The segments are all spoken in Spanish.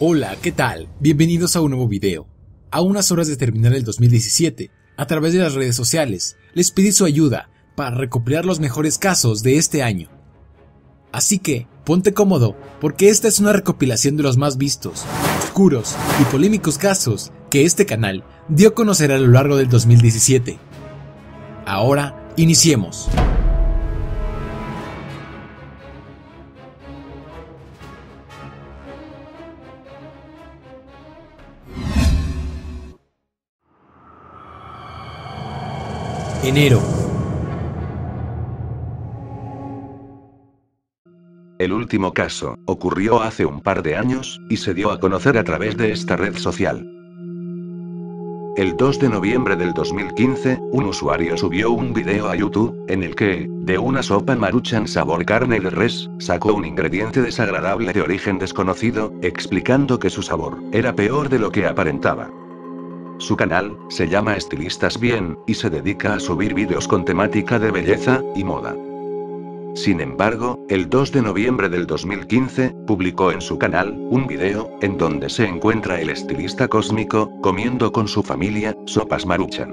Hola, ¿qué tal? Bienvenidos a un nuevo video. A unas horas de terminar el 2017, a través de las redes sociales, les pedí su ayuda para recopilar los mejores casos de este año. Así que, ponte cómodo, porque esta es una recopilación de los más vistos, oscuros y polémicos casos que este canal dio a conocer a lo largo del 2017. Ahora, iniciemos. Enero. El último caso ocurrió hace un par de años y se dio a conocer a través de esta red social. El 2 de noviembre del 2015, un usuario subió un video a YouTube, en el que, de una sopa Maruchan sabor carne de res, sacó un ingrediente desagradable de origen desconocido, explicando que su sabor era peor de lo que aparentaba. Su canal se llama Estilistas Bien, y se dedica a subir vídeos con temática de belleza y moda. Sin embargo, el 2 de noviembre del 2015, publicó en su canal un video en donde se encuentra el estilista cósmico comiendo con su familia sopas Maruchan.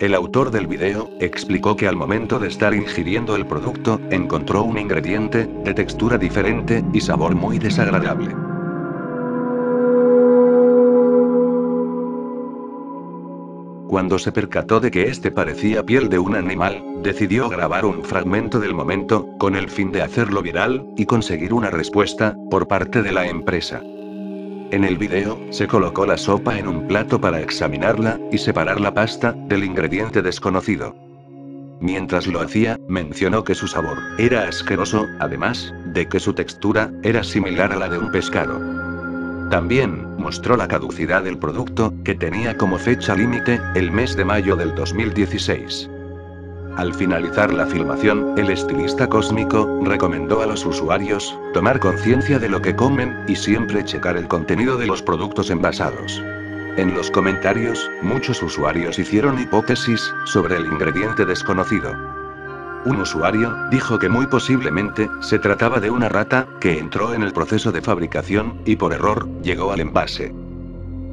El autor del video explicó que al momento de estar ingiriendo el producto, encontró un ingrediente de textura diferente y sabor muy desagradable. Cuando se percató de que este parecía piel de un animal, decidió grabar un fragmento del momento, con el fin de hacerlo viral y conseguir una respuesta por parte de la empresa. En el video, se colocó la sopa en un plato para examinarla y separar la pasta del ingrediente desconocido. Mientras lo hacía, mencionó que su sabor era asqueroso, además de que su textura era similar a la de un pescado. También mostró la caducidad del producto, que tenía como fecha límite el mes de mayo del 2016. Al finalizar la filmación, el estilista cósmico recomendó a los usuarios tomar conciencia de lo que comen y siempre checar el contenido de los productos envasados. En los comentarios, muchos usuarios hicieron hipótesis sobre el ingrediente desconocido. Un usuario dijo que muy posiblemente se trataba de una rata que entró en el proceso de fabricación y por error llegó al envase.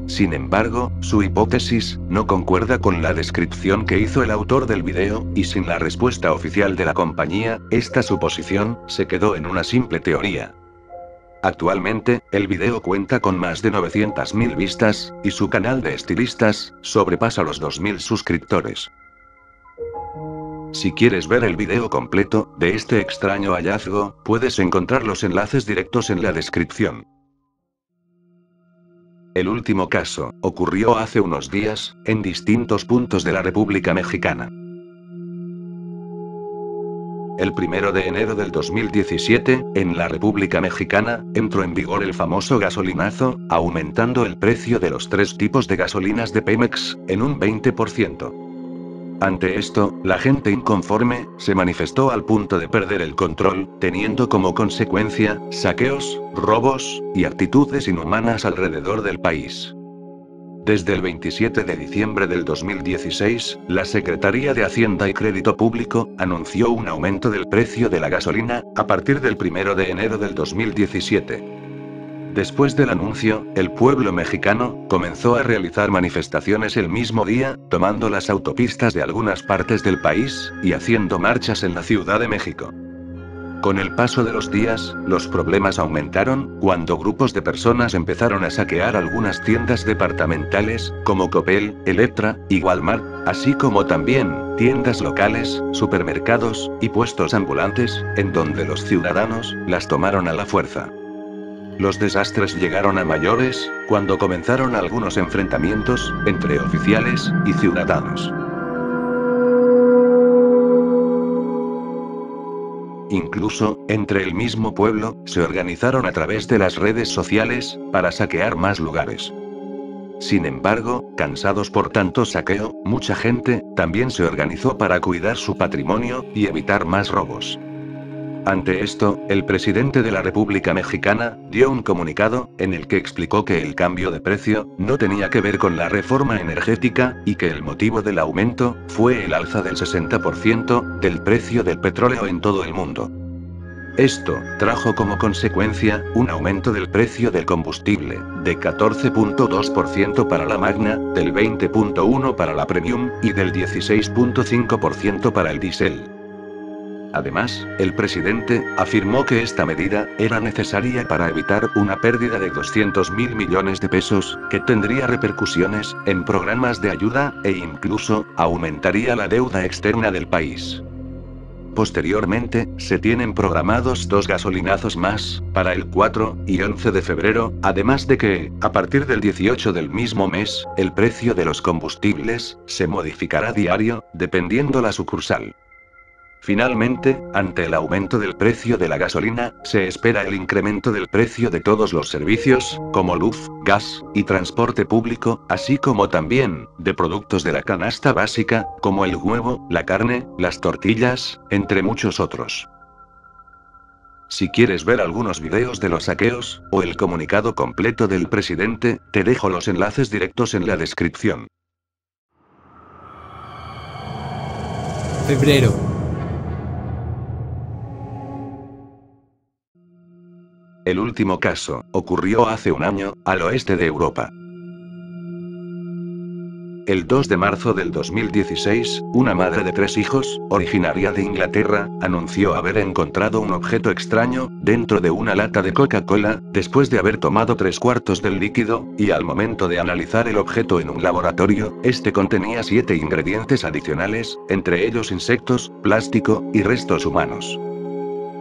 Sin embargo, su hipótesis no concuerda con la descripción que hizo el autor del video, y sin la respuesta oficial de la compañía, esta suposición se quedó en una simple teoría. Actualmente, el video cuenta con más de 900.000 vistas, y su canal de estilistas sobrepasa los 2.000 suscriptores. Si quieres ver el video completo de este extraño hallazgo, puedes encontrar los enlaces directos en la descripción. El último caso ocurrió hace unos días, en distintos puntos de la República Mexicana. El 1 de enero del 2017, en la República Mexicana, entró en vigor el famoso gasolinazo, aumentando el precio de los tres tipos de gasolinas de Pemex en un 20%. Ante esto, la gente inconforme se manifestó al punto de perder el control, teniendo como consecuencia saqueos, robos y actitudes inhumanas alrededor del país. Desde el 27 de diciembre del 2016, la Secretaría de Hacienda y Crédito Público anunció un aumento del precio de la gasolina a partir del 1 de enero del 2017. Después del anuncio, el pueblo mexicano comenzó a realizar manifestaciones el mismo día, tomando las autopistas de algunas partes del país y haciendo marchas en la Ciudad de México. Con el paso de los días, los problemas aumentaron, cuando grupos de personas empezaron a saquear algunas tiendas departamentales, como Coppel, Electra y Walmart, así como también tiendas locales, supermercados y puestos ambulantes, en donde los ciudadanos las tomaron a la fuerza. Los desastres llegaron a mayores, cuando comenzaron algunos enfrentamientos entre oficiales y ciudadanos. Incluso, entre el mismo pueblo, se organizaron a través de las redes sociales para saquear más lugares. Sin embargo, cansados por tanto saqueo, mucha gente también se organizó para cuidar su patrimonio y evitar más robos. Ante esto, el presidente de la República Mexicana dio un comunicado, en el que explicó que el cambio de precio no tenía que ver con la reforma energética, y que el motivo del aumento fue el alza del 60% del precio del petróleo en todo el mundo. Esto trajo como consecuencia un aumento del precio del combustible, de 14.2% para la Magna, del 20.1% para la Premium, y del 16.5% para el diésel. Además, el presidente afirmó que esta medida era necesaria para evitar una pérdida de 200.000 millones de pesos, que tendría repercusiones en programas de ayuda, e incluso aumentaría la deuda externa del país. Posteriormente, se tienen programados dos gasolinazos más, para el 4 y 11 de febrero, además de que, a partir del 18 del mismo mes, el precio de los combustibles se modificará diario, dependiendo la sucursal. Finalmente, ante el aumento del precio de la gasolina, se espera el incremento del precio de todos los servicios, como luz, gas y transporte público, así como también de productos de la canasta básica, como el huevo, la carne, las tortillas, entre muchos otros. Si quieres ver algunos videos de los saqueos, o el comunicado completo del presidente, te dejo los enlaces directos en la descripción. Febrero. El último caso ocurrió hace un año, al oeste de Europa. El 2 de marzo del 2016, una madre de 3 hijos, originaria de Inglaterra, anunció haber encontrado un objeto extraño dentro de una lata de Coca-Cola, después de haber tomado 3 cuartos del líquido, y al momento de analizar el objeto en un laboratorio, este contenía 7 ingredientes adicionales, entre ellos insectos, plástico y restos humanos.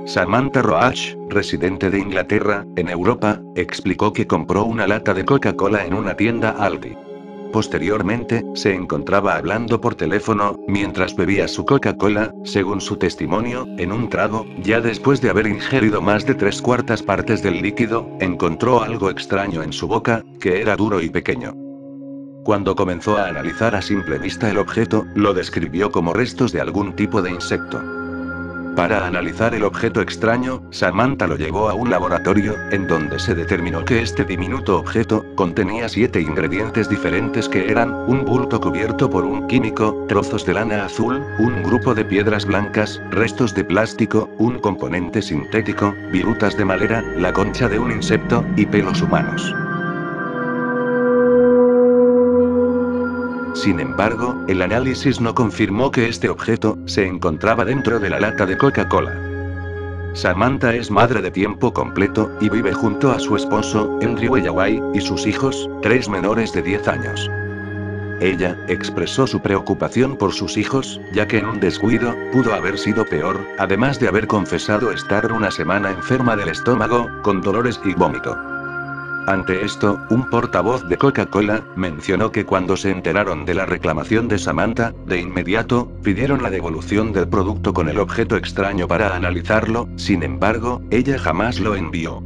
Samantha Roach, residente de Inglaterra, en Europa, explicó que compró una lata de Coca-Cola en una tienda Aldi. Posteriormente, se encontraba hablando por teléfono, mientras bebía su Coca-Cola, según su testimonio, en un trago, ya después de haber ingerido más de 3/4 partes del líquido, encontró algo extraño en su boca, que era duro y pequeño. Cuando comenzó a analizar a simple vista el objeto, lo describió como restos de algún tipo de insecto. Para analizar el objeto extraño, Samantha lo llevó a un laboratorio, en donde se determinó que este diminuto objeto contenía 7 ingredientes diferentes que eran, un bulto cubierto por un químico, trozos de lana azul, un grupo de piedras blancas, restos de plástico, un componente sintético, virutas de madera, la concha de un insecto, y pelos humanos. Sin embargo, el análisis no confirmó que este objeto se encontraba dentro de la lata de Coca-Cola. Samantha es madre de tiempo completo, y vive junto a su esposo, Henry Weyaway, y sus hijos, 3 menores de 10 años. Ella expresó su preocupación por sus hijos, ya que en un descuido pudo haber sido peor, además de haber confesado estar una semana enferma del estómago, con dolores y vómito. Ante esto, un portavoz de Coca-Cola mencionó que cuando se enteraron de la reclamación de Samantha, de inmediato pidieron la devolución del producto con el objeto extraño para analizarlo, sin embargo, ella jamás lo envió.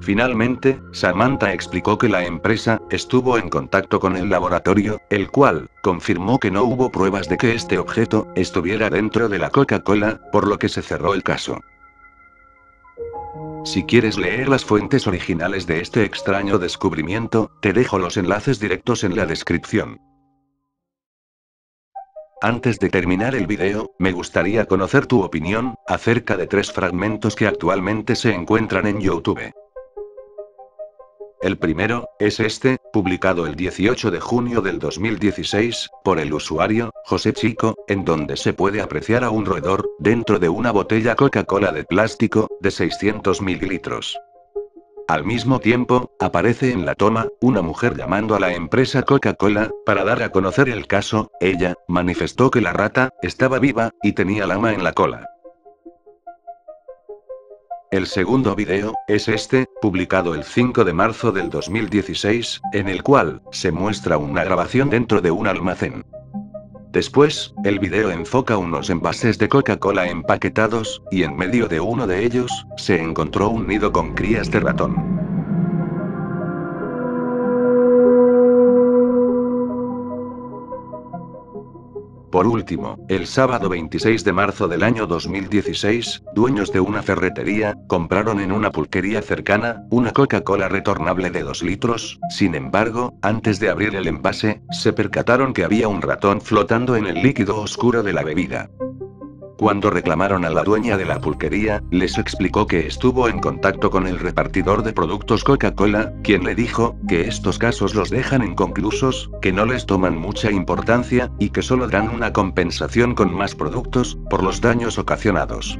Finalmente, Samantha explicó que la empresa estuvo en contacto con el laboratorio, el cual confirmó que no hubo pruebas de que este objeto estuviera dentro de la Coca-Cola, por lo que se cerró el caso. Si quieres leer las fuentes originales de este extraño descubrimiento, te dejo los enlaces directos en la descripción. Antes de terminar el video, me gustaría conocer tu opinión acerca de 3 fragmentos que actualmente se encuentran en YouTube. El primero es este, publicado el 18 de junio del 2016, por el usuario José Chico, en donde se puede apreciar a un roedor dentro de una botella Coca-Cola de plástico, de 600 mililitros. Al mismo tiempo, aparece en la toma una mujer llamando a la empresa Coca-Cola para dar a conocer el caso. Ella manifestó que la rata estaba viva y tenía lama en la cola. El segundo video es este, publicado el 5 de marzo del 2016, en el cual se muestra una grabación dentro de un almacén. Después, el video enfoca unos envases de Coca-Cola empaquetados, y en medio de uno de ellos se encontró un nido con crías de ratón. Por último, el sábado 26 de marzo del año 2016, dueños de una ferretería compraron en una pulquería cercana una Coca-Cola retornable de 2 litros, sin embargo, antes de abrir el envase, se percataron que había un ratón flotando en el líquido oscuro de la bebida. Cuando reclamaron a la dueña de la pulquería, les explicó que estuvo en contacto con el repartidor de productos Coca-Cola, quien le dijo que estos casos los dejan inconclusos, que no les toman mucha importancia, y que solo dan una compensación con más productos, por los daños ocasionados.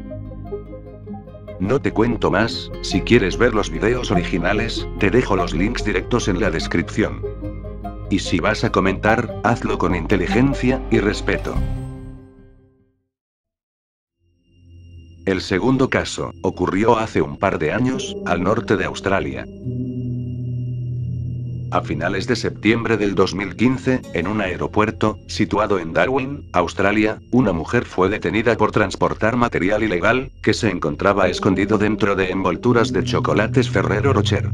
No te cuento más, si quieres ver los videos originales, te dejo los links directos en la descripción. Y si vas a comentar, hazlo con inteligencia y respeto. El segundo caso ocurrió hace un par de años, al norte de Australia. A finales de septiembre del 2015, en un aeropuerto situado en Darwin, Australia, una mujer fue detenida por transportar material ilegal que se encontraba escondido dentro de envolturas de chocolates Ferrero Rocher.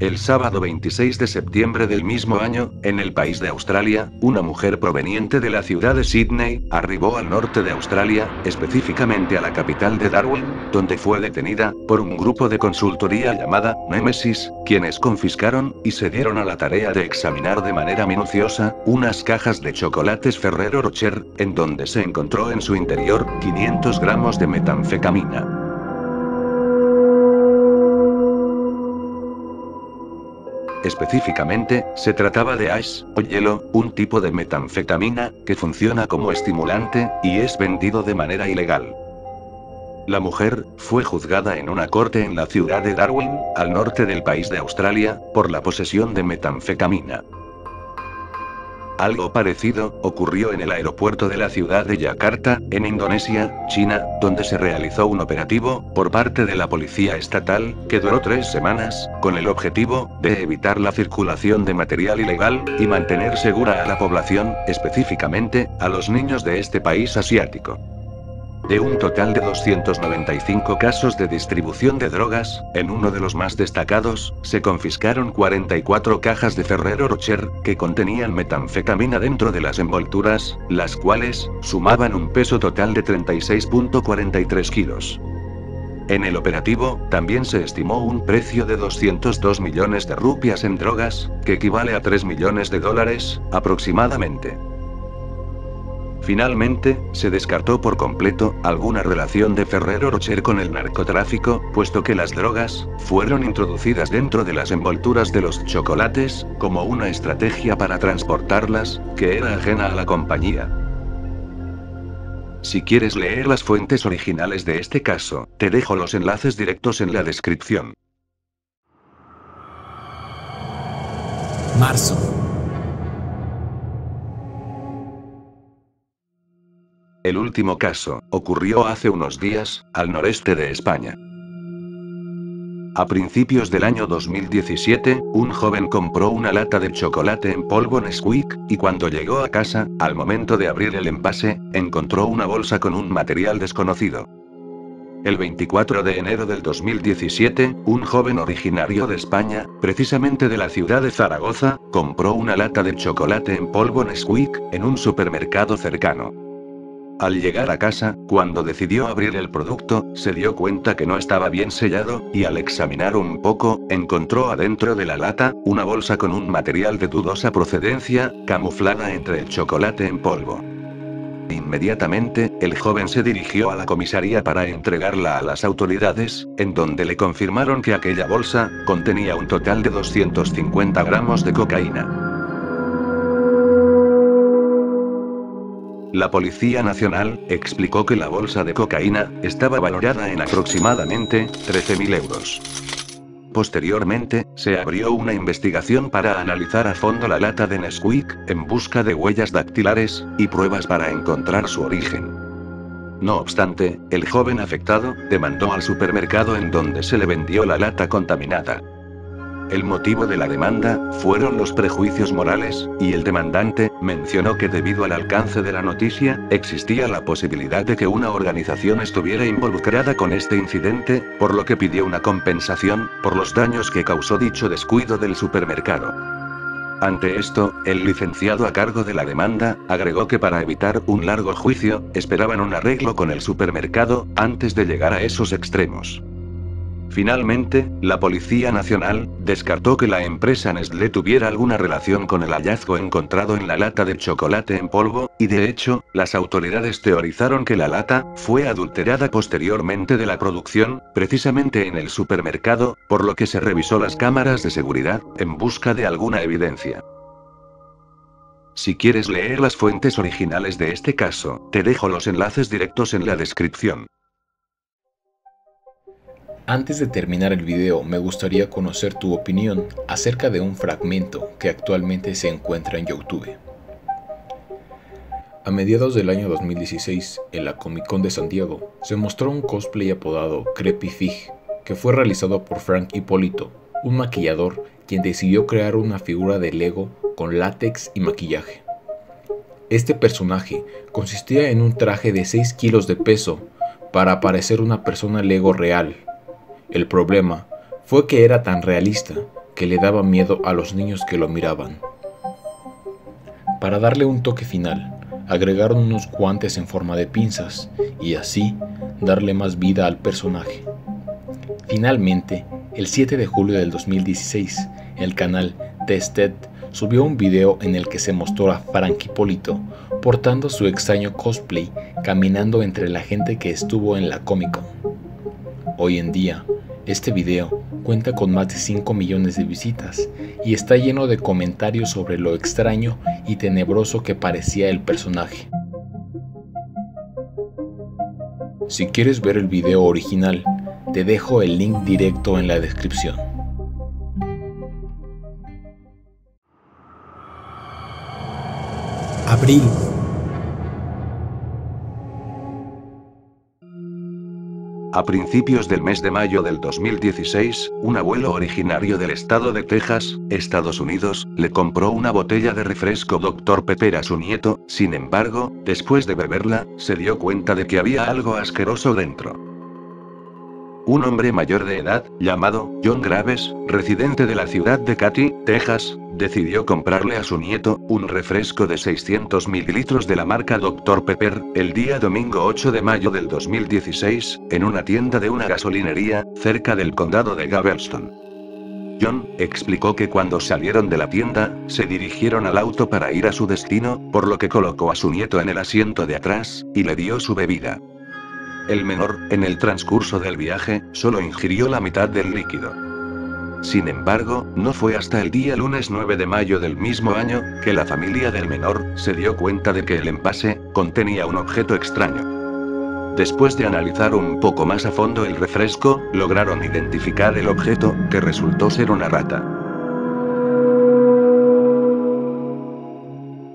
El sábado 26 de septiembre del mismo año, en el país de Australia, una mujer proveniente de la ciudad de Sydney arribó al norte de Australia, específicamente a la capital de Darwin, donde fue detenida por un grupo de consultoría llamada Nemesis, quienes confiscaron y se dieron a la tarea de examinar de manera minuciosa unas cajas de chocolates Ferrero Rocher, en donde se encontró en su interior 500 gramos de metanfetamina. Específicamente, se trataba de hash, o hielo, un tipo de metanfetamina, que funciona como estimulante, y es vendido de manera ilegal. La mujer fue juzgada en una corte en la ciudad de Darwin, al norte del país de Australia, por la posesión de metanfetamina. Algo parecido ocurrió en el aeropuerto de la ciudad de Yakarta, en Indonesia, China, donde se realizó un operativo por parte de la policía estatal, que duró 3 semanas, con el objetivo de evitar la circulación de material ilegal y mantener segura a la población, específicamente a los niños de este país asiático. De un total de 295 casos de distribución de drogas, en uno de los más destacados, se confiscaron 44 cajas de Ferrero Rocher, que contenían metanfetamina dentro de las envolturas, las cuales sumaban un peso total de 36.43 kilos. En el operativo, también se estimó un precio de 202 millones de rupias en drogas, que equivale a 3 millones de dólares, aproximadamente. Finalmente, se descartó por completo alguna relación de Ferrero Rocher con el narcotráfico, puesto que las drogas fueron introducidas dentro de las envolturas de los chocolates, como una estrategia para transportarlas, que era ajena a la compañía. Si quieres leer las fuentes originales de este caso, te dejo los enlaces directos en la descripción. Marzo. El último caso ocurrió hace unos días, al noreste de España. A principios del año 2017, un joven compró una lata de chocolate en polvo Nesquik, y cuando llegó a casa, al momento de abrir el envase, encontró una bolsa con un material desconocido. El 24 de enero del 2017, un joven originario de España, precisamente de la ciudad de Zaragoza, compró una lata de chocolate en polvo Nesquik, en un supermercado cercano. Al llegar a casa, cuando decidió abrir el producto, se dio cuenta que no estaba bien sellado, y al examinar un poco, encontró adentro de la lata una bolsa con un material de dudosa procedencia, camuflada entre el chocolate en polvo. Inmediatamente, el joven se dirigió a la comisaría para entregarla a las autoridades, en donde le confirmaron que aquella bolsa contenía un total de 250 gramos de cocaína. La Policía Nacional explicó que la bolsa de cocaína estaba valorada en aproximadamente 13.000 euros. Posteriormente, se abrió una investigación para analizar a fondo la lata de Nesquik, en busca de huellas dactilares y pruebas para encontrar su origen. No obstante, el joven afectado demandó al supermercado en donde se le vendió la lata contaminada. El motivo de la demanda fueron los prejuicios morales, y el demandante mencionó que debido al alcance de la noticia, existía la posibilidad de que una organización estuviera involucrada con este incidente, por lo que pidió una compensación por los daños que causó dicho descuido del supermercado. Ante esto, el licenciado a cargo de la demanda agregó que para evitar un largo juicio, esperaban un arreglo con el supermercado antes de llegar a esos extremos. Finalmente, la Policía Nacional descartó que la empresa Nestlé tuviera alguna relación con el hallazgo encontrado en la lata de chocolate en polvo, y de hecho, las autoridades teorizaron que la lata fue adulterada posteriormente de la producción, precisamente en el supermercado, por lo que se revisó las cámaras de seguridad, en busca de alguna evidencia. Si quieres leer las fuentes originales de este caso, te dejo los enlaces directos en la descripción. Antes de terminar el video, me gustaría conocer tu opinión acerca de un fragmento que actualmente se encuentra en YouTube. A mediados del año 2016, en la Comic Con de Santiago, se mostró un cosplay apodado Creepy Fig, que fue realizado por Frank Hipólito, un maquillador quien decidió crear una figura de Lego con látex y maquillaje. Este personaje consistía en un traje de 6 kilos de peso para parecer una persona Lego real. El problema fue que era tan realista que le daba miedo a los niños que lo miraban. Para darle un toque final, agregaron unos guantes en forma de pinzas y así darle más vida al personaje. Finalmente, el 7 de julio del 2016, el canal Tested subió un video en el que se mostró a Frank Hipólito portando su extraño cosplay caminando entre la gente que estuvo en la Comic Con. Hoy en día, este video cuenta con más de 5 millones de visitas y está lleno de comentarios sobre lo extraño y tenebroso que parecía el personaje. Si quieres ver el video original, te dejo el link directo en la descripción. Abril. A principios del mes de mayo del 2016, un abuelo originario del estado de Texas, Estados Unidos, le compró una botella de refresco Dr. Pepper a su nieto. Sin embargo, después de beberla, se dio cuenta de que había algo asqueroso dentro. Un hombre mayor de edad, llamado John Graves, residente de la ciudad de Katy, Texas, decidió comprarle a su nieto un refresco de 600 mililitros de la marca Dr. Pepper, el día domingo 8 de mayo del 2016, en una tienda de una gasolinería, cerca del condado de Galveston. John explicó que cuando salieron de la tienda, se dirigieron al auto para ir a su destino, por lo que colocó a su nieto en el asiento de atrás, y le dio su bebida. El menor, en el transcurso del viaje, solo ingirió la mitad del líquido. Sin embargo, no fue hasta el día lunes 9 de mayo del mismo año, que la familia del menor se dio cuenta de que el envase contenía un objeto extraño. Después de analizar un poco más a fondo el refresco, lograron identificar el objeto, que resultó ser una rata.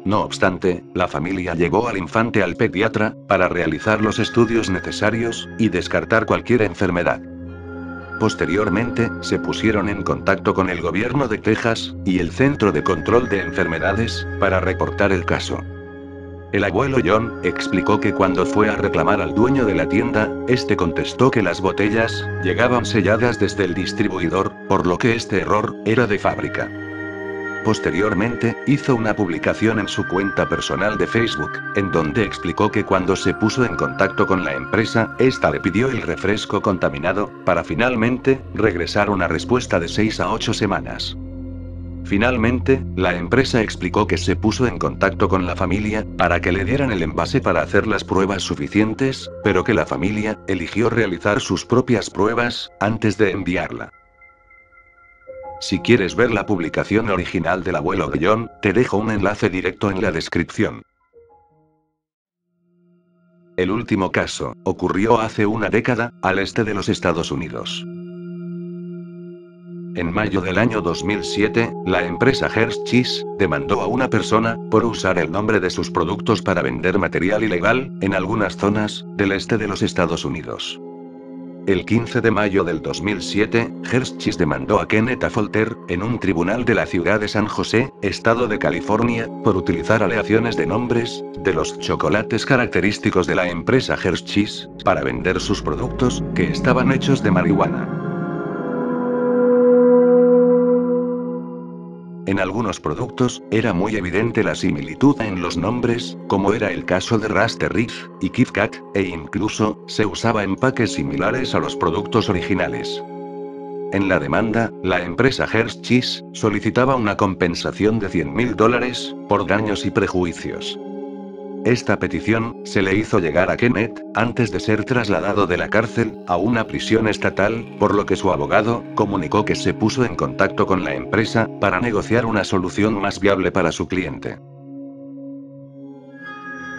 No obstante, la familia llevó al infante al pediatra, para realizar los estudios necesarios, y descartar cualquier enfermedad. Posteriormente, se pusieron en contacto con el gobierno de Texas, y el Centro de Control de Enfermedades, para reportar el caso. El abuelo John explicó que cuando fue a reclamar al dueño de la tienda, este contestó que las botellas llegaban selladas desde el distribuidor, por lo que este error era de fábrica. Posteriormente, hizo una publicación en su cuenta personal de Facebook, en donde explicó que cuando se puso en contacto con la empresa, esta le pidió el refresco contaminado, para finalmente regresar una respuesta de 6 a 8 semanas. Finalmente, la empresa explicó que se puso en contacto con la familia, para que le dieran el envase para hacer las pruebas suficientes, pero que la familia eligió realizar sus propias pruebas, antes de enviarla. Si quieres ver la publicación original del abuelo de John, te dejo un enlace directo en la descripción. El último caso ocurrió hace una década, al este de los Estados Unidos. En mayo del año 2007, la empresa Hershey's demandó a una persona por usar el nombre de sus productos para vender material ilegal en algunas zonas del este de los Estados Unidos. El 15 de mayo del 2007, Hershey's demandó a Kenneth A. Folter, en un tribunal de la ciudad de San José, estado de California, por utilizar aleaciones de nombres de los chocolates característicos de la empresa Hershey's, para vender sus productos, que estaban hechos de marihuana. En algunos productos, era muy evidente la similitud en los nombres, como era el caso de Raspberries y Kit Kat, e incluso, se usaba empaques similares a los productos originales. En la demanda, la empresa Hershey's solicitaba una compensación de $100.000 por daños y prejuicios. Esta petición se le hizo llegar a Kenneth, antes de ser trasladado de la cárcel a una prisión estatal, por lo que su abogado comunicó que se puso en contacto con la empresa para negociar una solución más viable para su cliente.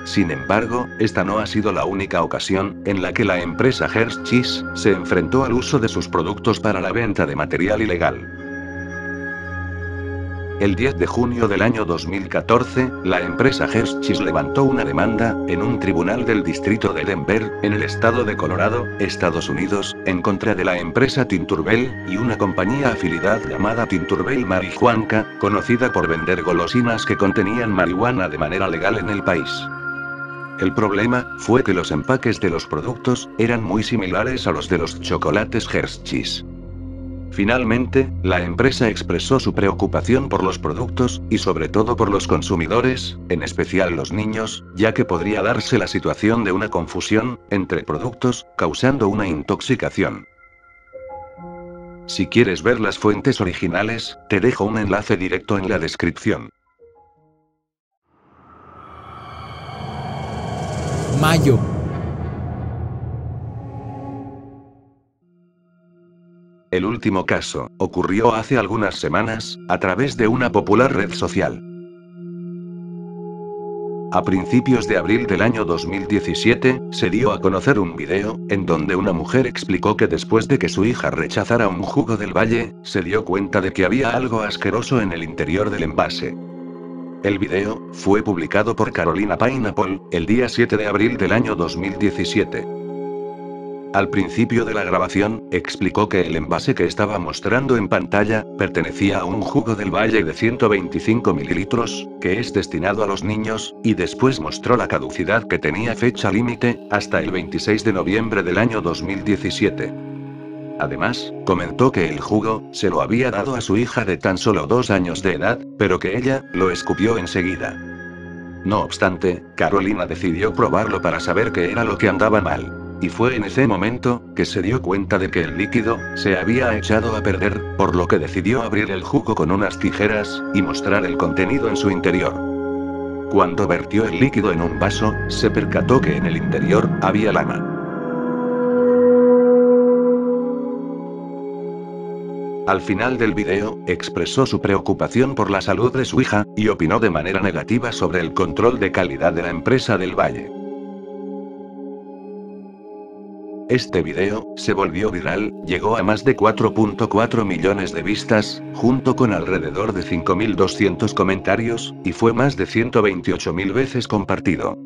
Sin embargo, esta no ha sido la única ocasión en la que la empresa Hershey's se enfrentó al uso de sus productos para la venta de material ilegal. El 10 de junio del año 2014, la empresa Hershey's levantó una demanda en un tribunal del distrito de Denver, en el estado de Colorado, Estados Unidos, en contra de la empresa Tinkerbell y una compañía afiliada llamada Tinkerbell Marihuana, conocida por vender golosinas que contenían marihuana de manera legal en el país. El problema fue que los empaques de los productos eran muy similares a los de los chocolates Hershey's. Finalmente, la empresa expresó su preocupación por los productos, y sobre todo por los consumidores, en especial los niños, ya que podría darse la situación de una confusión entre productos, causando una intoxicación. Si quieres ver las fuentes originales, te dejo un enlace directo en la descripción. Mayo. El último caso ocurrió hace algunas semanas, a través de una popular red social. A principios de abril del año 2017, se dio a conocer un video, en donde una mujer explicó que después de que su hija rechazara un jugo del valle, se dio cuenta de que había algo asqueroso en el interior del envase. El video fue publicado por Carolina Pineapple, el día 7 de abril del año 2017. Al principio de la grabación, explicó que el envase que estaba mostrando en pantalla pertenecía a un jugo del valle de 125 mililitros, que es destinado a los niños, y después mostró la caducidad que tenía fecha límite, hasta el 26 de noviembre del año 2017. Además, comentó que el jugo se lo había dado a su hija de tan solo 2 años de edad, pero que ella lo escupió enseguida. No obstante, Carolina decidió probarlo para saber qué era lo que andaba mal. Y fue en ese momento que se dio cuenta de que el líquido se había echado a perder, por lo que decidió abrir el jugo con unas tijeras y mostrar el contenido en su interior. Cuando vertió el líquido en un vaso, se percató que en el interior había lama. Al final del video, expresó su preocupación por la salud de su hija y opinó de manera negativa sobre el control de calidad de la empresa del Valle. Este video se volvió viral, llegó a más de 4.4 millones de vistas, junto con alrededor de 5.200 comentarios, y fue más de 128.000 veces compartido.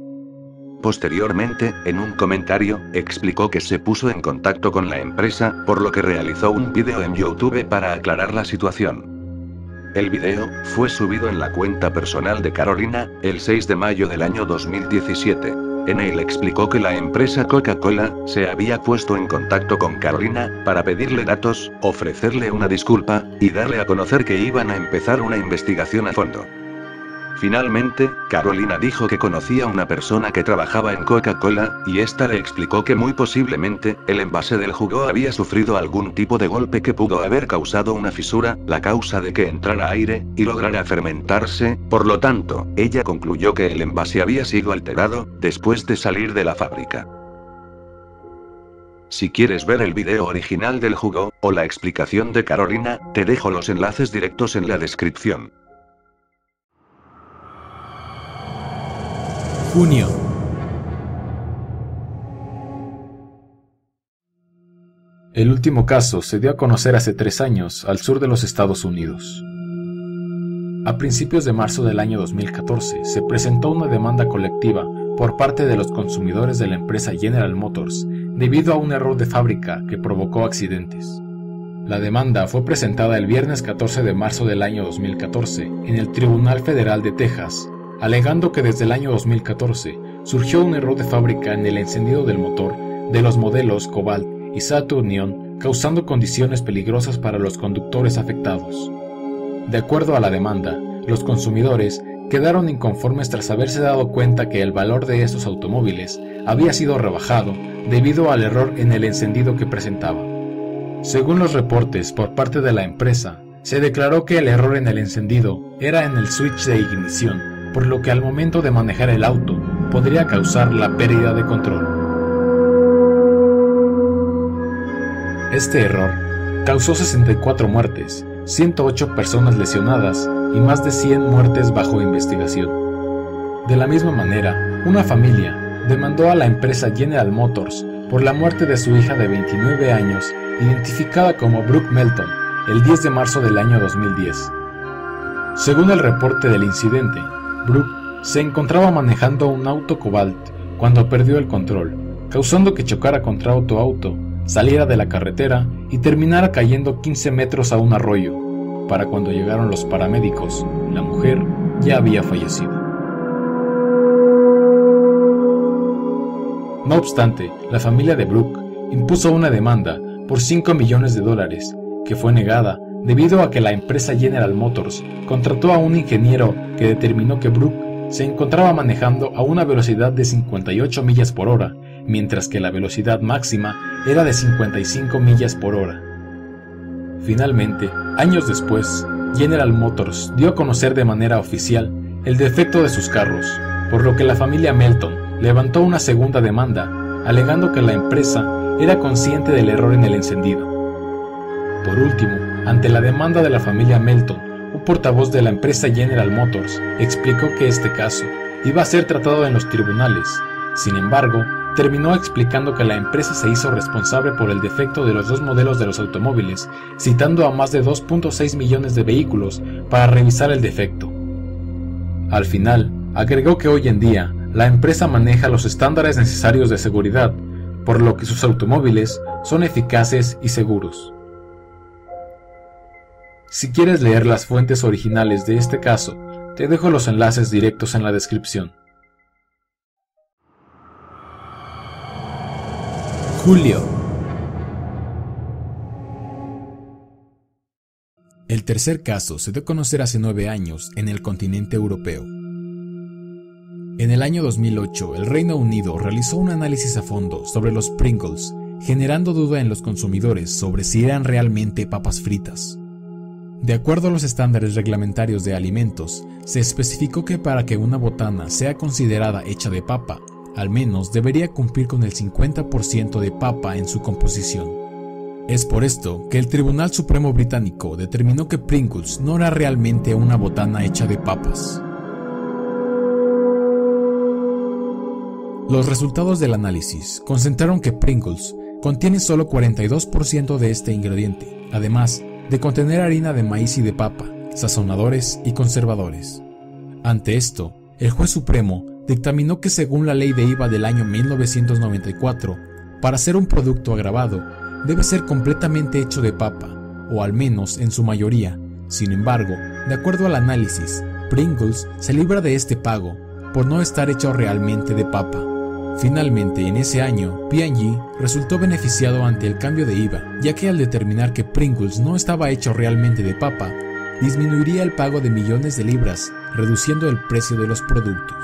Posteriormente, en un comentario, explicó que se puso en contacto con la empresa, por lo que realizó un video en YouTube para aclarar la situación. El video fue subido en la cuenta personal de Carolina, el 6 de mayo del año 2017. En él explicó que la empresa Coca-Cola se había puesto en contacto con Carolina para pedirle datos, ofrecerle una disculpa, y darle a conocer que iban a empezar una investigación a fondo. Finalmente, Carolina dijo que conocía a una persona que trabajaba en Coca-Cola, y esta le explicó que muy posiblemente, el envase del jugo había sufrido algún tipo de golpe que pudo haber causado una fisura, la causa de que entrara aire, y lograra fermentarse, por lo tanto, ella concluyó que el envase había sido alterado, después de salir de la fábrica. Si quieres ver el video original del jugo, o la explicación de Carolina, te dejo los enlaces directos en la descripción. Junio. El último caso se dio a conocer hace 3 años, al sur de los Estados Unidos. A principios de marzo del año 2014, se presentó una demanda colectiva por parte de los consumidores de la empresa General Motors, debido a un error de fábrica que provocó accidentes. La demanda fue presentada el viernes 14 de marzo del año 2014 en el Tribunal Federal de Texas, alegando que desde el año 2014 surgió un error de fábrica en el encendido del motor de los modelos Cobalt y Saturnion, causando condiciones peligrosas para los conductores afectados. De acuerdo a la demanda, los consumidores quedaron inconformes tras haberse dado cuenta que el valor de estos automóviles había sido rebajado debido al error en el encendido que presentaba. Según los reportes por parte de la empresa, se declaró que el error en el encendido era en el switch de ignición, por lo que al momento de manejar el auto podría causar la pérdida de control. Este error causó 64 muertes, 108 personas lesionadas y más de 100 muertes bajo investigación. De la misma manera, una familia demandó a la empresa General Motors por la muerte de su hija de 29 años, identificada como Brooke Melton, el 10 de marzo del año 2010. Según el reporte del incidente, Brooke se encontraba manejando un auto Cobalt cuando perdió el control, causando que chocara contra otro auto, saliera de la carretera y terminara cayendo 15 metros a un arroyo. Para cuando llegaron los paramédicos, la mujer ya había fallecido. No obstante, la familia de Brooke impuso una demanda por $5 millones, que fue negada debido a que la empresa General Motors contrató a un ingeniero que determinó que Brooke se encontraba manejando a una velocidad de 58 millas por hora, mientras que la velocidad máxima era de 55 millas por hora. Finalmente, años después, General Motors dio a conocer de manera oficial el defecto de sus carros, por lo que la familia Melton levantó una segunda demanda, alegando que la empresa era consciente del error en el encendido. Por último, ante la demanda de la familia Melton, un portavoz de la empresa General Motors explicó que este caso iba a ser tratado en los tribunales. Sin embargo, terminó explicando que la empresa se hizo responsable por el defecto de los dos modelos de los automóviles, citando a más de 2.6 millones de vehículos para revisar el defecto. Al final, agregó que hoy en día, la empresa maneja los estándares necesarios de seguridad, por lo que sus automóviles son eficaces y seguros. Si quieres leer las fuentes originales de este caso, te dejo los enlaces directos en la descripción. Julio. El tercer caso se dio a conocer hace 9 años en el continente europeo. En el año 2008, el Reino Unido realizó un análisis a fondo sobre los Pringles, generando duda en los consumidores sobre si eran realmente papas fritas. De acuerdo a los estándares reglamentarios de alimentos, se especificó que para que una botana sea considerada hecha de papa, al menos debería cumplir con el 50% de papa en su composición. Es por esto que el Tribunal Supremo Británico determinó que Pringles no era realmente una botana hecha de papas. Los resultados del análisis concentraron que Pringles contiene solo 42% de este ingrediente, además de contener harina de maíz y de papa, sazonadores y conservadores. Ante esto, el juez supremo dictaminó que según la ley de IVA del año 1994, para ser un producto agravado, debe ser completamente hecho de papa, o al menos en su mayoría. Sin embargo, de acuerdo al análisis, Pringles se libra de este pago, por no estar hecho realmente de papa. Finalmente, en ese año, P&G resultó beneficiado ante el cambio de IVA, ya que al determinar que Pringles no estaba hecho realmente de papa, disminuiría el pago de millones de libras, reduciendo el precio de los productos.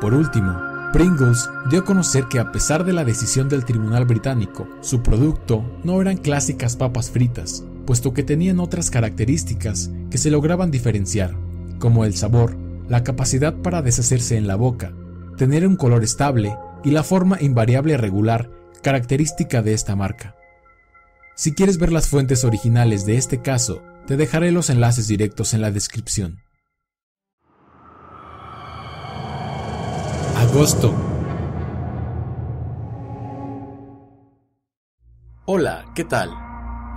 Por último, Pringles dio a conocer que a pesar de la decisión del tribunal británico, su producto no eran clásicas papas fritas, puesto que tenían otras características que se lograban diferenciar, como el sabor, la capacidad para deshacerse en la boca, tener un color estable y la forma invariable regular característica de esta marca. Si quieres ver las fuentes originales de este caso, te dejaré los enlaces directos en la descripción. Agosto. Hola, ¿qué tal?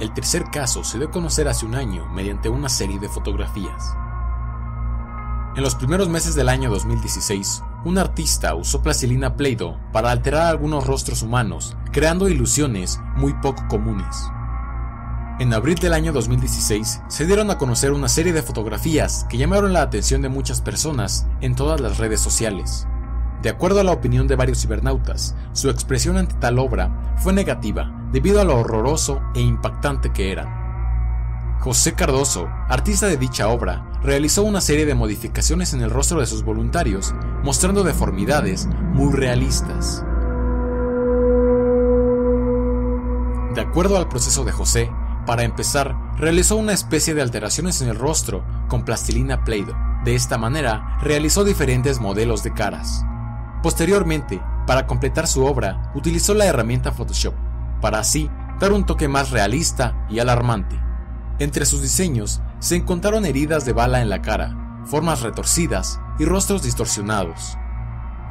El tercer caso se dio a conocer hace un año mediante una serie de fotografías. En los primeros meses del año 2016, un artista usó plastilina Play-Doh para alterar algunos rostros humanos, creando ilusiones muy poco comunes. En abril del año 2016, se dieron a conocer una serie de fotografías que llamaron la atención de muchas personas en todas las redes sociales. De acuerdo a la opinión de varios cibernautas, su expresión ante tal obra fue negativa debido a lo horroroso e impactante que era. José Cardoso, artista de dicha obra, realizó una serie de modificaciones en el rostro de sus voluntarios, mostrando deformidades muy realistas. De acuerdo al proceso de José, para empezar, realizó una especie de alteraciones en el rostro con plastilina Play-Doh. De esta manera, realizó diferentes modelos de caras. Posteriormente, para completar su obra, utilizó la herramienta Photoshop, para así dar un toque más realista y alarmante. Entre sus diseños, se encontraron heridas de bala en la cara, formas retorcidas y rostros distorsionados.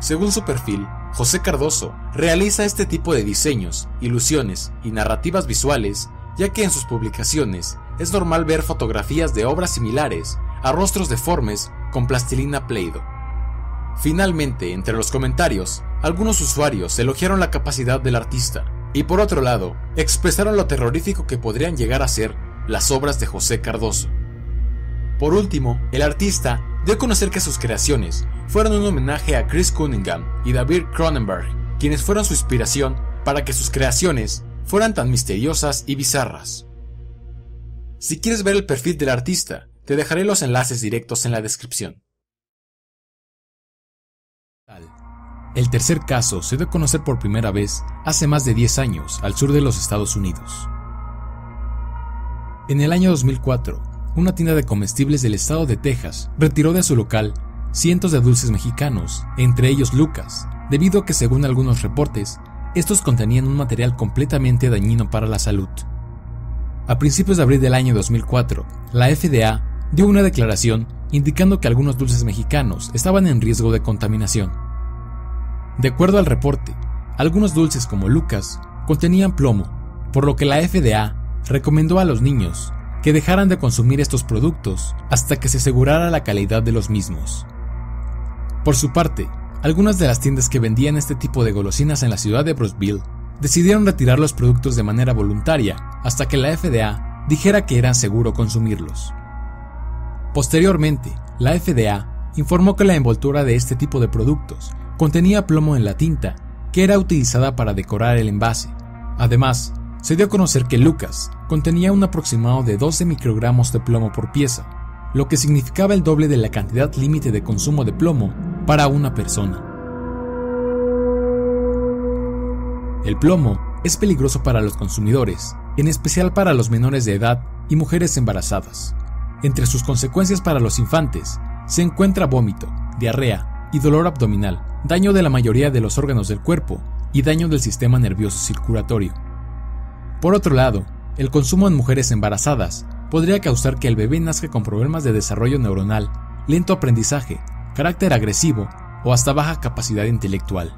Según su perfil, José Cardoso realiza este tipo de diseños, ilusiones y narrativas visuales, ya que en sus publicaciones es normal ver fotografías de obras similares a rostros deformes con plastilina Play-Doh. Finalmente, entre los comentarios, algunos usuarios elogiaron la capacidad del artista y, por otro lado, expresaron lo terrorífico que podrían llegar a ser las obras de José Cardoso. Por último, el artista dio a conocer que sus creaciones fueron un homenaje a Chris Cunningham y David Cronenberg, quienes fueron su inspiración para que sus creaciones fueran tan misteriosas y bizarras. Si quieres ver el perfil del artista, te dejaré los enlaces directos en la descripción. El tercer caso se dio a conocer por primera vez hace más de 10 años al sur de los Estados Unidos. En el año 2004, una tienda de comestibles del estado de Texas retiró de su local cientos de dulces mexicanos, entre ellos Lucas, debido a que, según algunos reportes, estos contenían un material completamente dañino para la salud. A principios de abril del año 2004, la FDA dio una declaración indicando que algunos dulces mexicanos estaban en riesgo de contaminación. De acuerdo al reporte, algunos dulces como Lucas contenían plomo, por lo que la FDA recomendó a los niños que dejaran de consumir estos productos hasta que se asegurara la calidad de los mismos. Por su parte, algunas de las tiendas que vendían este tipo de golosinas en la ciudad de Brosville decidieron retirar los productos de manera voluntaria hasta que la FDA dijera que era seguro consumirlos. Posteriormente, la FDA informó que la envoltura de este tipo de productos contenía plomo en la tinta que era utilizada para decorar el envase. Además, se dio a conocer que Lucas contenía un aproximado de 12 microgramos de plomo por pieza, lo que significaba el doble de la cantidad límite de consumo de plomo para una persona. El plomo es peligroso para los consumidores, en especial para los menores de edad y mujeres embarazadas. Entre sus consecuencias para los infantes se encuentra vómito, diarrea y dolor abdominal, daño de la mayoría de los órganos del cuerpo y daño del sistema nervioso circulatorio. Por otro lado, el consumo en mujeres embarazadas podría causar que el bebé nazca con problemas de desarrollo neuronal, lento aprendizaje, carácter agresivo o hasta baja capacidad intelectual.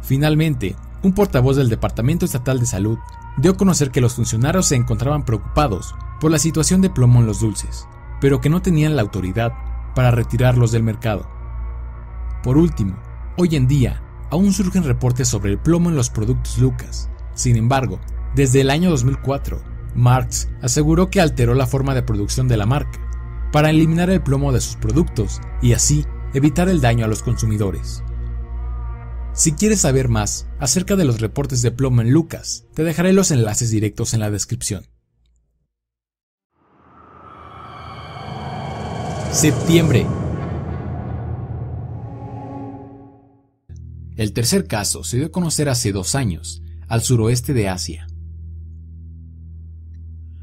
Finalmente, un portavoz del Departamento Estatal de Salud dio a conocer que los funcionarios se encontraban preocupados por la situación de plomo en los dulces, pero que no tenían la autoridad para retirarlos del mercado. Por último, hoy en día aún surgen reportes sobre el plomo en los productos Lucas. Sin embargo, desde el año 2004, Marx aseguró que alteró la forma de producción de la marca para eliminar el plomo de sus productos y así evitar el daño a los consumidores. Si quieres saber más acerca de los reportes de plomo en Lucas, te dejaré los enlaces directos en la descripción. Septiembre. El tercer caso se dio a conocer hace 2 años, al suroeste de Asia.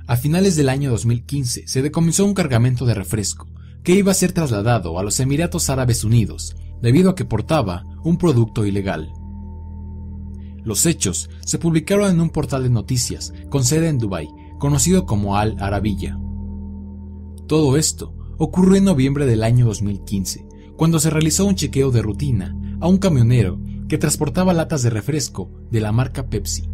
A finales del año 2015 se decomisó un cargamento de refresco que iba a ser trasladado a los Emiratos Árabes Unidos debido a que portaba un producto ilegal. Los hechos se publicaron en un portal de noticias con sede en Dubái, conocido como Al Arabiya. Todo esto ocurrió en noviembre del año 2015, cuando se realizó un chequeo de rutina a un camionero que transportaba latas de refresco de la marca Pepsi.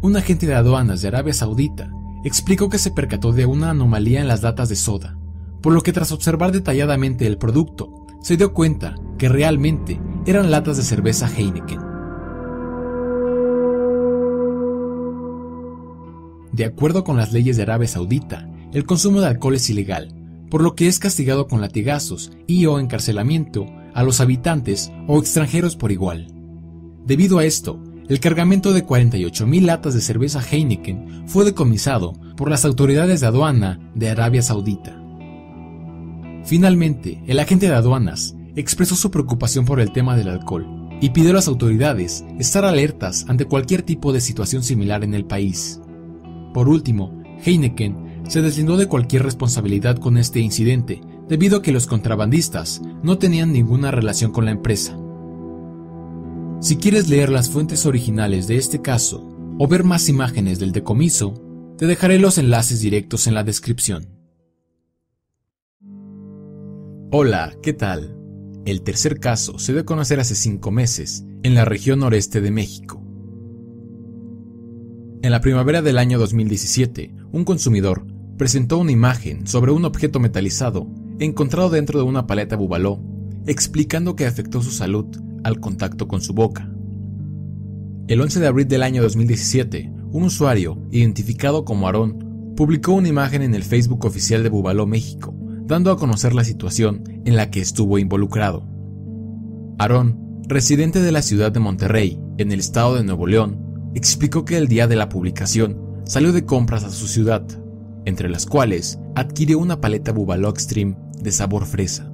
Un agente de aduanas de Arabia Saudita explicó que se percató de una anomalía en las latas de soda, por lo que tras observar detalladamente el producto, se dio cuenta que realmente eran latas de cerveza Heineken. De acuerdo con las leyes de Arabia Saudita, el consumo de alcohol es ilegal, por lo que es castigado con latigazos y o encarcelamiento a los habitantes o extranjeros por igual. Debido a esto, el cargamento de 48.000 latas de cerveza Heineken fue decomisado por las autoridades de aduana de Arabia Saudita. Finalmente, el agente de aduanas expresó su preocupación por el tema del alcohol y pidió a las autoridades estar alertas ante cualquier tipo de situación similar en el país. Por último, Heineken se deslindó de cualquier responsabilidad con este incidente, debido a que los contrabandistas no tenían ninguna relación con la empresa. Si quieres leer las fuentes originales de este caso o ver más imágenes del decomiso, te dejaré los enlaces directos en la descripción. Hola, ¿qué tal? El tercer caso se dio a conocer hace 5 meses en la región noreste de México. En la primavera del año 2017, un consumidor presentó una imagen sobre un objeto metalizado encontrado dentro de una paleta bubaló, explicando que afectó su salud al contacto con su boca. El 11 de abril del año 2017, un usuario, identificado como Aarón, publicó una imagen en el Facebook oficial de Bubaló México, dando a conocer la situación en la que estuvo involucrado. Aarón, residente de la ciudad de Monterrey, en el estado de Nuevo León, explicó que el día de la publicación salió de compras a su ciudad, entre las cuales adquirió una paleta Bubaló Extreme de sabor fresa.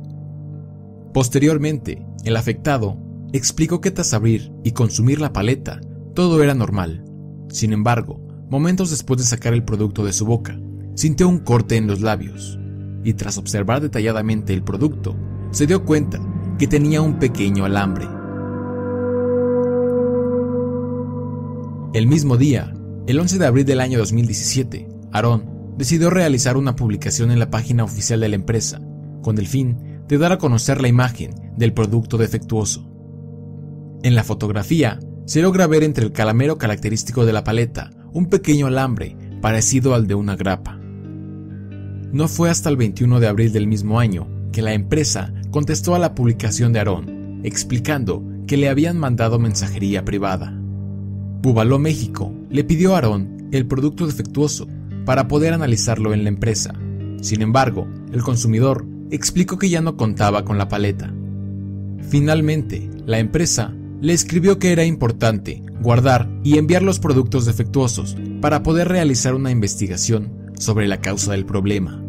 Posteriormente, el afectado explicó que tras abrir y consumir la paleta, todo era normal. Sin embargo, momentos después de sacar el producto de su boca, sintió un corte en los labios, y tras observar detalladamente el producto, se dio cuenta que tenía un pequeño alambre. El mismo día, el 11 de abril del año 2017, Aarón decidió realizar una publicación en la página oficial de la empresa, con el fin de dar a conocer la imagen del producto defectuoso. En la fotografía se logra ver entre el calamero característico de la paleta un pequeño alambre parecido al de una grapa. No fue hasta el 21 de abril del mismo año que la empresa contestó a la publicación de Aarón, explicando que le habían mandado mensajería privada. Bubaló México le pidió a Aarón el producto defectuoso para poder analizarlo en la empresa. Sin embargo, el consumidor explicó que ya no contaba con la paleta. Finalmente, la empresa le escribió que era importante guardar y enviar los productos defectuosos para poder realizar una investigación sobre la causa del problema.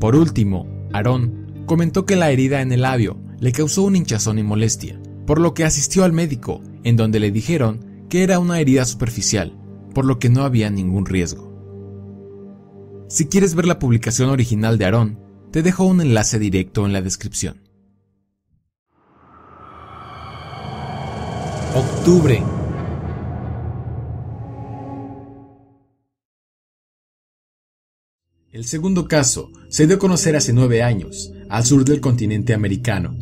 Por último, Aarón comentó que la herida en el labio le causó un hinchazón y molestia, por lo que asistió al médico, en donde le dijeron que era una herida superficial, por lo que no había ningún riesgo. Si quieres ver la publicación original de Aarón, te dejo un enlace directo en la descripción. Octubre. El segundo caso se dio a conocer hace 9 años, al sur del continente americano.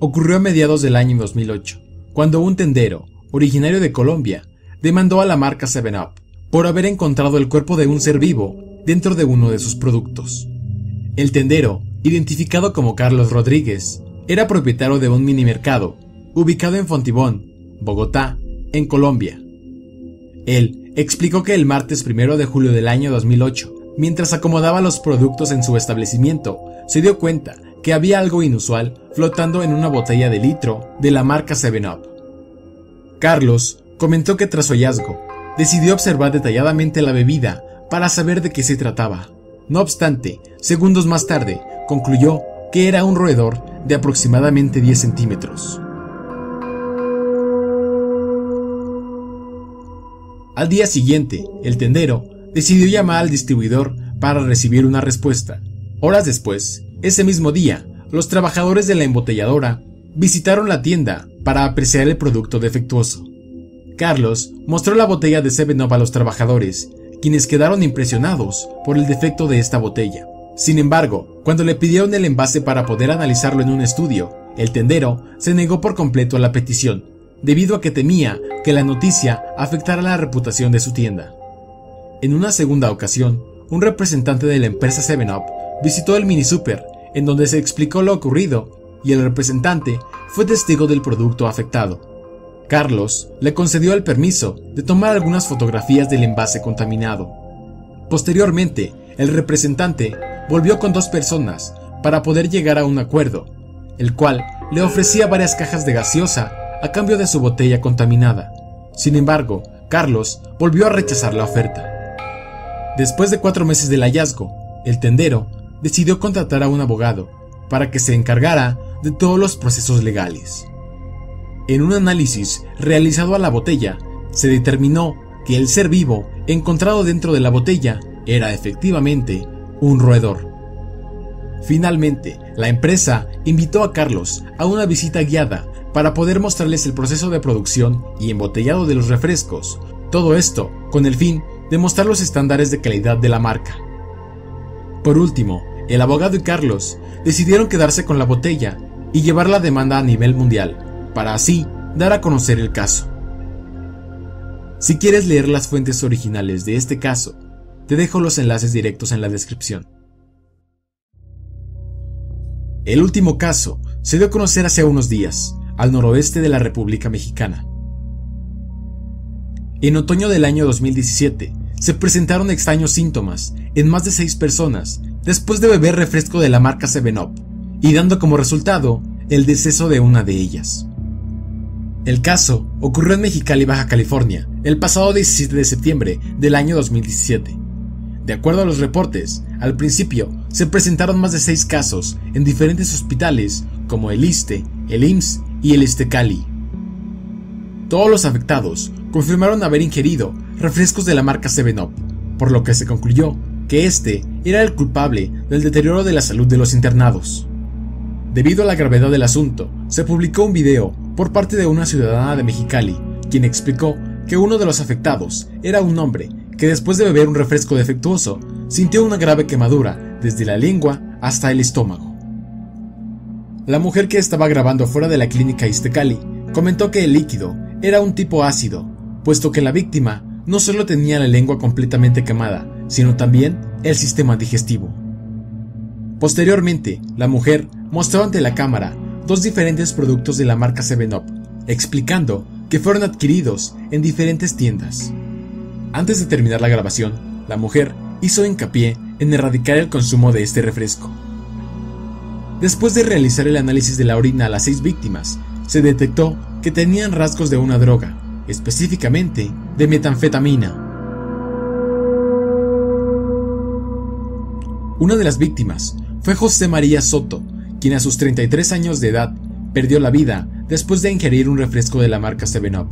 Ocurrió a mediados del año 2008, cuando un tendero, originario de Colombia, demandó a la marca 7Up por haber encontrado el cuerpo de un ser vivo dentro de uno de sus productos. El tendero, identificado como Carlos Rodríguez, era propietario de un minimercado ubicado en Fontibón, Bogotá, en Colombia. Él explicó que el martes 1 de julio del año 2008, mientras acomodaba los productos en su establecimiento, se dio cuenta que había algo inusual flotando en una botella de litro de la marca 7Up. Carlos comentó que tras su hallazgo, decidió observar detalladamente la bebida para saber de qué se trataba. No obstante, segundos más tarde, concluyó que era un roedor de aproximadamente 10 centímetros. Al día siguiente, el tendero decidió llamar al distribuidor para recibir una respuesta. Horas después, ese mismo día, los trabajadores de la embotelladora visitaron la tienda para apreciar el producto defectuoso. Carlos mostró la botella de 7Up a los trabajadores, quienes quedaron impresionados por el defecto de esta botella. Sin embargo, cuando le pidieron el envase para poder analizarlo en un estudio, el tendero se negó por completo a la petición, debido a que temía que la noticia afectara la reputación de su tienda. En una segunda ocasión, un representante de la empresa 7Up visitó el mini super, en donde se explicó lo ocurrido, y el representante fue testigo del producto afectado. Carlos le concedió el permiso de tomar algunas fotografías del envase contaminado. Posteriormente, el representante volvió con 2 personas para poder llegar a un acuerdo, el cual le ofrecía varias cajas de gaseosa a cambio de su botella contaminada. Sin embargo, Carlos volvió a rechazar la oferta. Después de 4 meses del hallazgo, el tendero decidió contratar a un abogado para que se encargara de todos los procesos legales. En un análisis realizado a la botella, se determinó que el ser vivo encontrado dentro de la botella era efectivamente un roedor. Finalmente, la empresa invitó a Carlos a una visita guiada para poder mostrarles el proceso de producción y embotellado de los refrescos, todo esto con el fin de mostrar los estándares de calidad de la marca. Por último, el abogado y Carlos decidieron quedarse con la botella y llevar la demanda a nivel mundial, para así dar a conocer el caso. Si quieres leer las fuentes originales de este caso, te dejo los enlaces directos en la descripción. El último caso se dio a conocer hace unos días, al noroeste de la República Mexicana. En otoño del año 2017, se presentaron extraños síntomas en más de 6 personas después de beber refresco de la marca 7Up y dando como resultado el deceso de una de ellas. El caso ocurrió en Mexicali, Baja California, el pasado 17 de septiembre del año 2017. De acuerdo a los reportes, al principio se presentaron más de 6 casos en diferentes hospitales como el ISSSTE, el IMSS y el Iztecali. Todos los afectados confirmaron haber ingerido refrescos de la marca 7Up, por lo que se concluyó que este era el culpable del deterioro de la salud de los internados. Debido a la gravedad del asunto, se publicó un video por parte de una ciudadana de Mexicali, quien explicó que uno de los afectados era un hombre que después de beber un refresco defectuoso, sintió una grave quemadura desde la lengua hasta el estómago. La mujer que estaba grabando fuera de la clínica Iztecali comentó que el líquido era un tipo ácido, puesto que la víctima no solo tenía la lengua completamente quemada, sino también el sistema digestivo. Posteriormente, la mujer mostró ante la cámara 2 diferentes productos de la marca 7Up, explicando que fueron adquiridos en diferentes tiendas. Antes de terminar la grabación, la mujer hizo hincapié en erradicar el consumo de este refresco. Después de realizar el análisis de la orina a las 6 víctimas, se detectó que tenían rasgos de una droga, específicamente de metanfetamina. Una de las víctimas fue José María Soto, quien a sus 33 años de edad perdió la vida después de ingerir un refresco de la marca 7Up.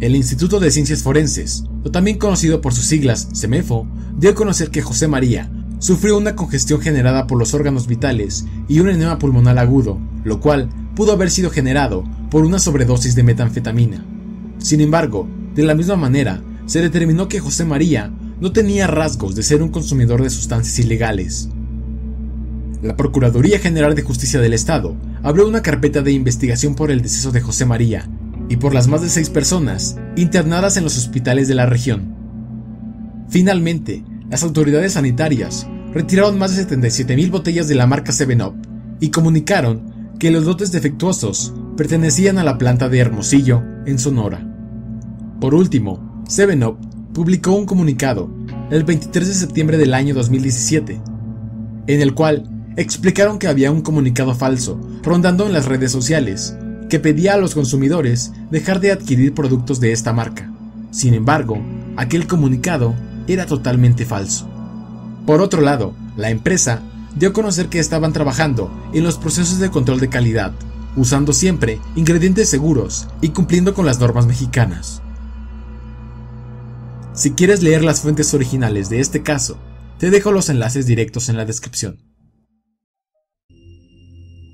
El Instituto de Ciencias Forenses, o también conocido por sus siglas CEMEFO, dio a conocer que José María sufrió una congestión generada por los órganos vitales y un edema pulmonar agudo, lo cual pudo haber sido generado por una sobredosis de metanfetamina. Sin embargo, de la misma manera, se determinó que José María no tenía rasgos de ser un consumidor de sustancias ilegales. La Procuraduría General de Justicia del Estado abrió una carpeta de investigación por el deceso de José María y por las más de 6 personas internadas en los hospitales de la región. Finalmente, las autoridades sanitarias retiraron más de 77,000 botellas de la marca 7Up y comunicaron que los lotes defectuosos pertenecían a la planta de Hermosillo, en Sonora. Por último, 7Up publicó un comunicado el 23 de septiembre del año 2017, en el cual explicaron que había un comunicado falso rondando en las redes sociales que pedía a los consumidores dejar de adquirir productos de esta marca. Sin embargo, aquel comunicado era totalmente falso. Por otro lado, la empresa dio a conocer que estaban trabajando en los procesos de control de calidad, usando siempre ingredientes seguros y cumpliendo con las normas mexicanas. Si quieres leer las fuentes originales de este caso, te dejo los enlaces directos en la descripción.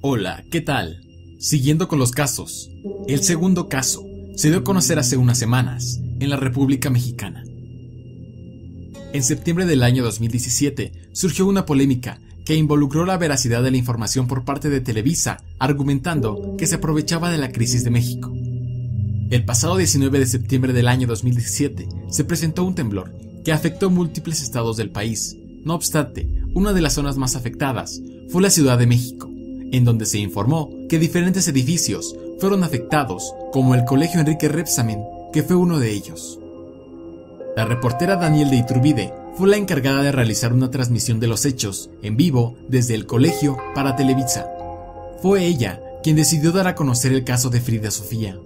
Hola, ¿qué tal? Siguiendo con los casos, el segundo caso se dio a conocer hace unas semanas en la República Mexicana. En septiembre del año 2017 surgió una polémica que involucró la veracidad de la información por parte de Televisa, argumentando que se aprovechaba de la crisis de México. El pasado 19 de septiembre del año 2017 se presentó un temblor que afectó múltiples estados del país. No obstante, una de las zonas más afectadas fue la Ciudad de México, en donde se informó que diferentes edificios fueron afectados, como el Colegio Enrique Rebsamen, que fue uno de ellos. La reportera Daniel de Iturbide fue la encargada de realizar una transmisión de los hechos en vivo desde el colegio para Televisa. Fue ella quien decidió dar a conocer el caso de Frida Sofía.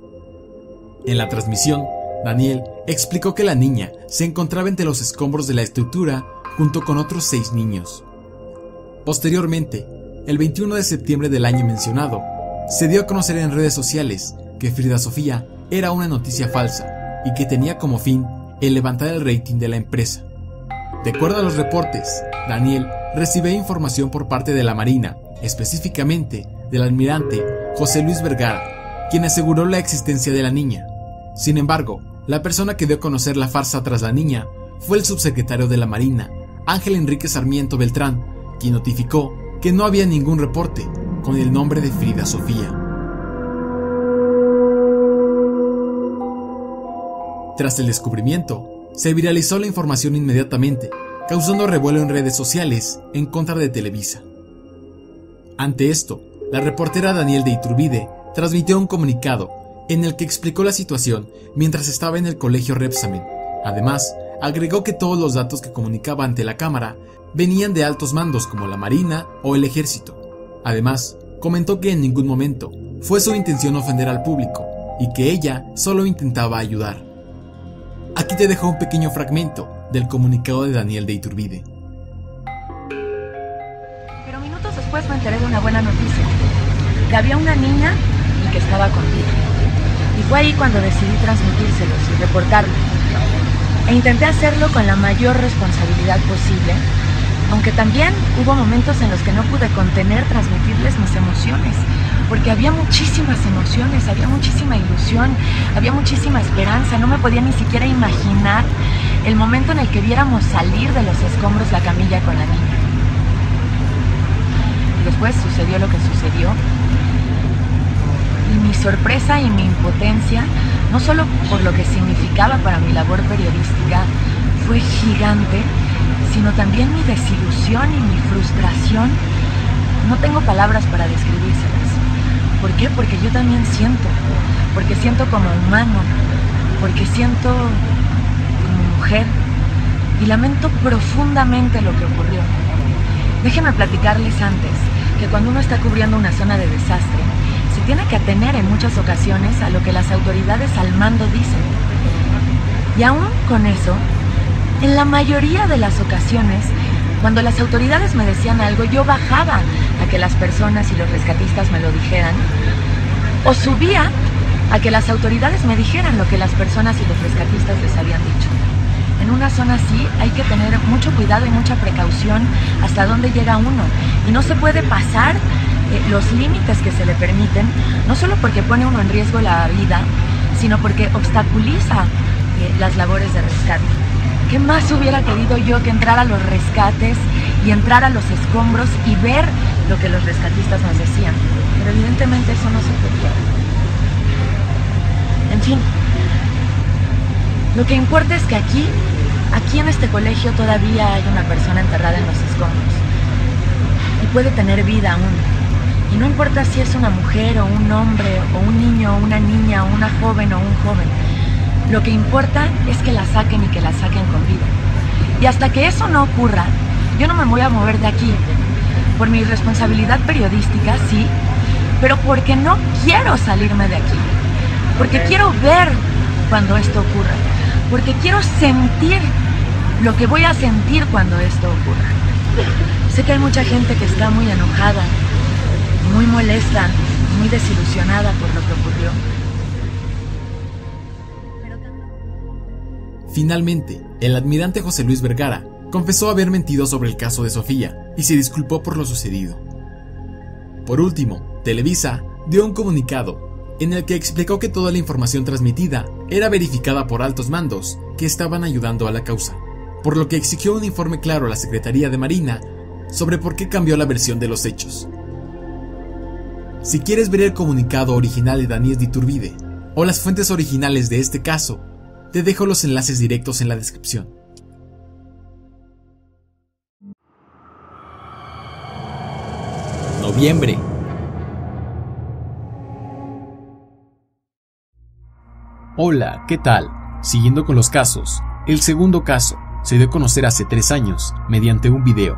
En la transmisión, Daniel explicó que la niña se encontraba entre los escombros de la estructura junto con otros 6 niños. Posteriormente, el 21 de septiembre del año mencionado, se dio a conocer en redes sociales que Frida Sofía era una noticia falsa y que tenía como fin el levantar el rating de la empresa. De acuerdo a los reportes, Daniel recibió información por parte de la Marina, específicamente del almirante José Luis Vergara, quien aseguró la existencia de la niña. Sin embargo, la persona que dio a conocer la farsa tras la niña fue el subsecretario de la Marina, Ángel Enrique Sarmiento Beltrán, quien notificó que no había ningún reporte con el nombre de Frida Sofía. Tras el descubrimiento, se viralizó la información inmediatamente, causando revuelo en redes sociales en contra de Televisa. Ante esto, la reportera Daniel de Iturbide transmitió un comunicado en el que explicó la situación mientras estaba en el colegio Repsamen. Además, agregó que todos los datos que comunicaba ante la cámara venían de altos mandos como la Marina o el Ejército. Además, comentó que en ningún momento fue su intención ofender al público y que ella solo intentaba ayudar. Aquí te dejo un pequeño fragmento del comunicado de Daniel de Iturbide. Pero minutos después me enteré de una buena noticia, que había una niña y que estaba contigo. Y fue ahí cuando decidí transmitírselos y reportarlo. E intenté hacerlo con la mayor responsabilidad posible, aunque también hubo momentos en los que no pude contener transmitirles mis emociones, porque había muchísimas emociones, había muchísima ilusión, había muchísima esperanza. No me podía ni siquiera imaginar el momento en el que viéramos salir de los escombros la camilla con la niña. Después sucedió lo que sucedió, y mi sorpresa y mi impotencia, no solo por lo que significaba para mi labor periodística, fue gigante, sino también mi desilusión y mi frustración. No tengo palabras para describírselas. ¿Por qué? Porque yo también siento, porque siento como humano, porque siento como mujer, y lamento profundamente lo que ocurrió. Déjenme platicarles antes que cuando uno está cubriendo una zona de desastre, se tiene que atener en muchas ocasiones a lo que las autoridades al mando dicen. Y aún con eso, en la mayoría de las ocasiones, cuando las autoridades me decían algo, yo bajaba a que las personas y los rescatistas me lo dijeran, o subía a que las autoridades me dijeran lo que las personas y los rescatistas les habían dicho. En una zona así hay que tener mucho cuidado y mucha precaución hasta dónde llega uno, y no se puede pasar los límites que se le permiten, no solo porque pone uno en riesgo la vida, sino porque obstaculiza las labores de rescate. ¿Qué más hubiera querido yo que entrar a los rescates y entrar a los escombros y ver lo que los rescatistas nos decían? Pero evidentemente eso no se podía. En fin, lo que importa es que aquí en este colegio todavía hay una persona enterrada en los escombros. Y puede tener vida aún. Y no importa si es una mujer o un hombre, o un niño o una niña, o una joven o un joven. Lo que importa es que la saquen y que la saquen con vida. Y hasta que eso no ocurra, yo no me voy a mover de aquí. Por mi responsabilidad periodística, sí, pero porque no quiero salirme de aquí. Porque quiero ver cuando esto ocurra. Porque quiero sentir lo que voy a sentir cuando esto ocurra. Sé que hay mucha gente que está muy enojada, muy molesta, muy desilusionada por lo que ocurrió. Finalmente, el almirante José Luis Vergara confesó haber mentido sobre el caso de Sofía y se disculpó por lo sucedido. Por último, Televisa dio un comunicado en el que explicó que toda la información transmitida era verificada por altos mandos que estaban ayudando a la causa, por lo que exigió un informe claro a la Secretaría de Marina sobre por qué cambió la versión de los hechos. Si quieres ver el comunicado original de Daniel de Iturbide o las fuentes originales de este caso, te dejo los enlaces directos en la descripción. Noviembre. Hola, ¿qué tal? Siguiendo con los casos, el segundo caso se dio a conocer hace 3 años mediante un video.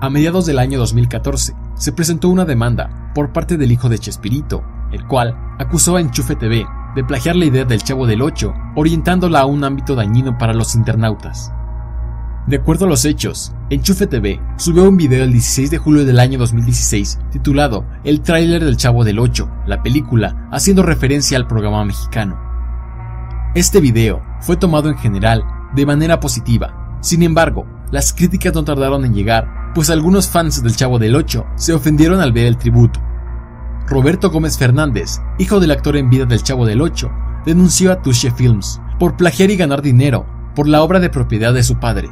A mediados del año 2014 se presentó una demanda por parte del hijo de Chespirito, el cual acusó a Enchufe TV de plagiar la idea del Chavo del 8, orientándola a un ámbito dañino para los internautas. De acuerdo a los hechos, Enchufe TV subió un video el 16 de julio del año 2016 titulado El tráiler del Chavo del 8, la película, haciendo referencia al programa mexicano. Este video fue tomado en general de manera positiva. Sin embargo, las críticas no tardaron en llegar, pues algunos fans del Chavo del 8 se ofendieron al ver el tributo. Roberto Gómez Fernández, hijo del actor en vida del Chavo del 8, denunció a Touché Films por plagiar y ganar dinero por la obra de propiedad de su padre.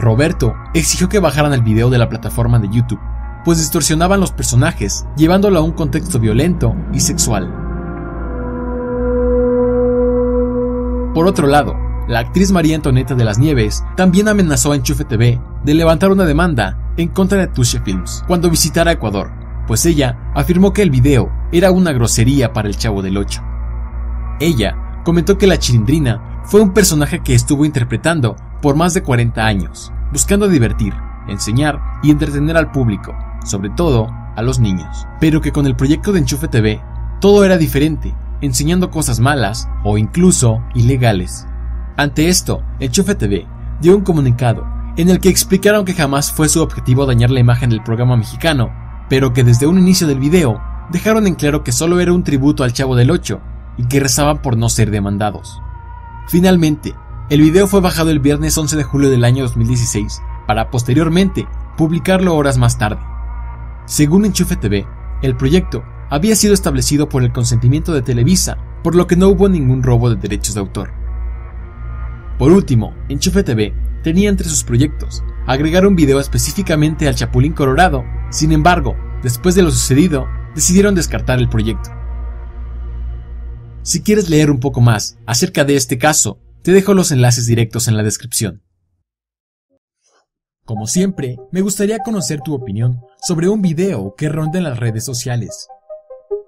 Roberto exigió que bajaran el video de la plataforma de YouTube, pues distorsionaban los personajes, llevándolo a un contexto violento y sexual. Por otro lado, la actriz María Antonieta de las Nieves también amenazó a Enchufe TV de levantar una demanda en contra de Touché Films cuando visitara Ecuador, pues ella afirmó que el video era una grosería para el Chavo del 8. Ella comentó que la Chilindrina fue un personaje que estuvo interpretando por más de 40 años, buscando divertir, enseñar y entretener al público, sobre todo a los niños, pero que con el proyecto de Enchufe TV todo era diferente, enseñando cosas malas o incluso ilegales. Ante esto, Enchufe TV dio un comunicado en el que explicaron que jamás fue su objetivo dañar la imagen del programa mexicano, pero que desde un inicio del video dejaron en claro que solo era un tributo al Chavo del 8 y que rezaban por no ser demandados. Finalmente, el video fue bajado el viernes 11 de julio del año 2016 para posteriormente publicarlo horas más tarde. Según Enchufe TV, el proyecto había sido establecido por el consentimiento de Televisa, por lo que no hubo ningún robo de derechos de autor. Por último, Enchufe TV tenía entre sus proyectos agregar un video específicamente al Chapulín Colorado. Sin embargo, después de lo sucedido, decidieron descartar el proyecto. Si quieres leer un poco más acerca de este caso, te dejo los enlaces directos en la descripción. Como siempre, me gustaría conocer tu opinión sobre un video que ronda en las redes sociales.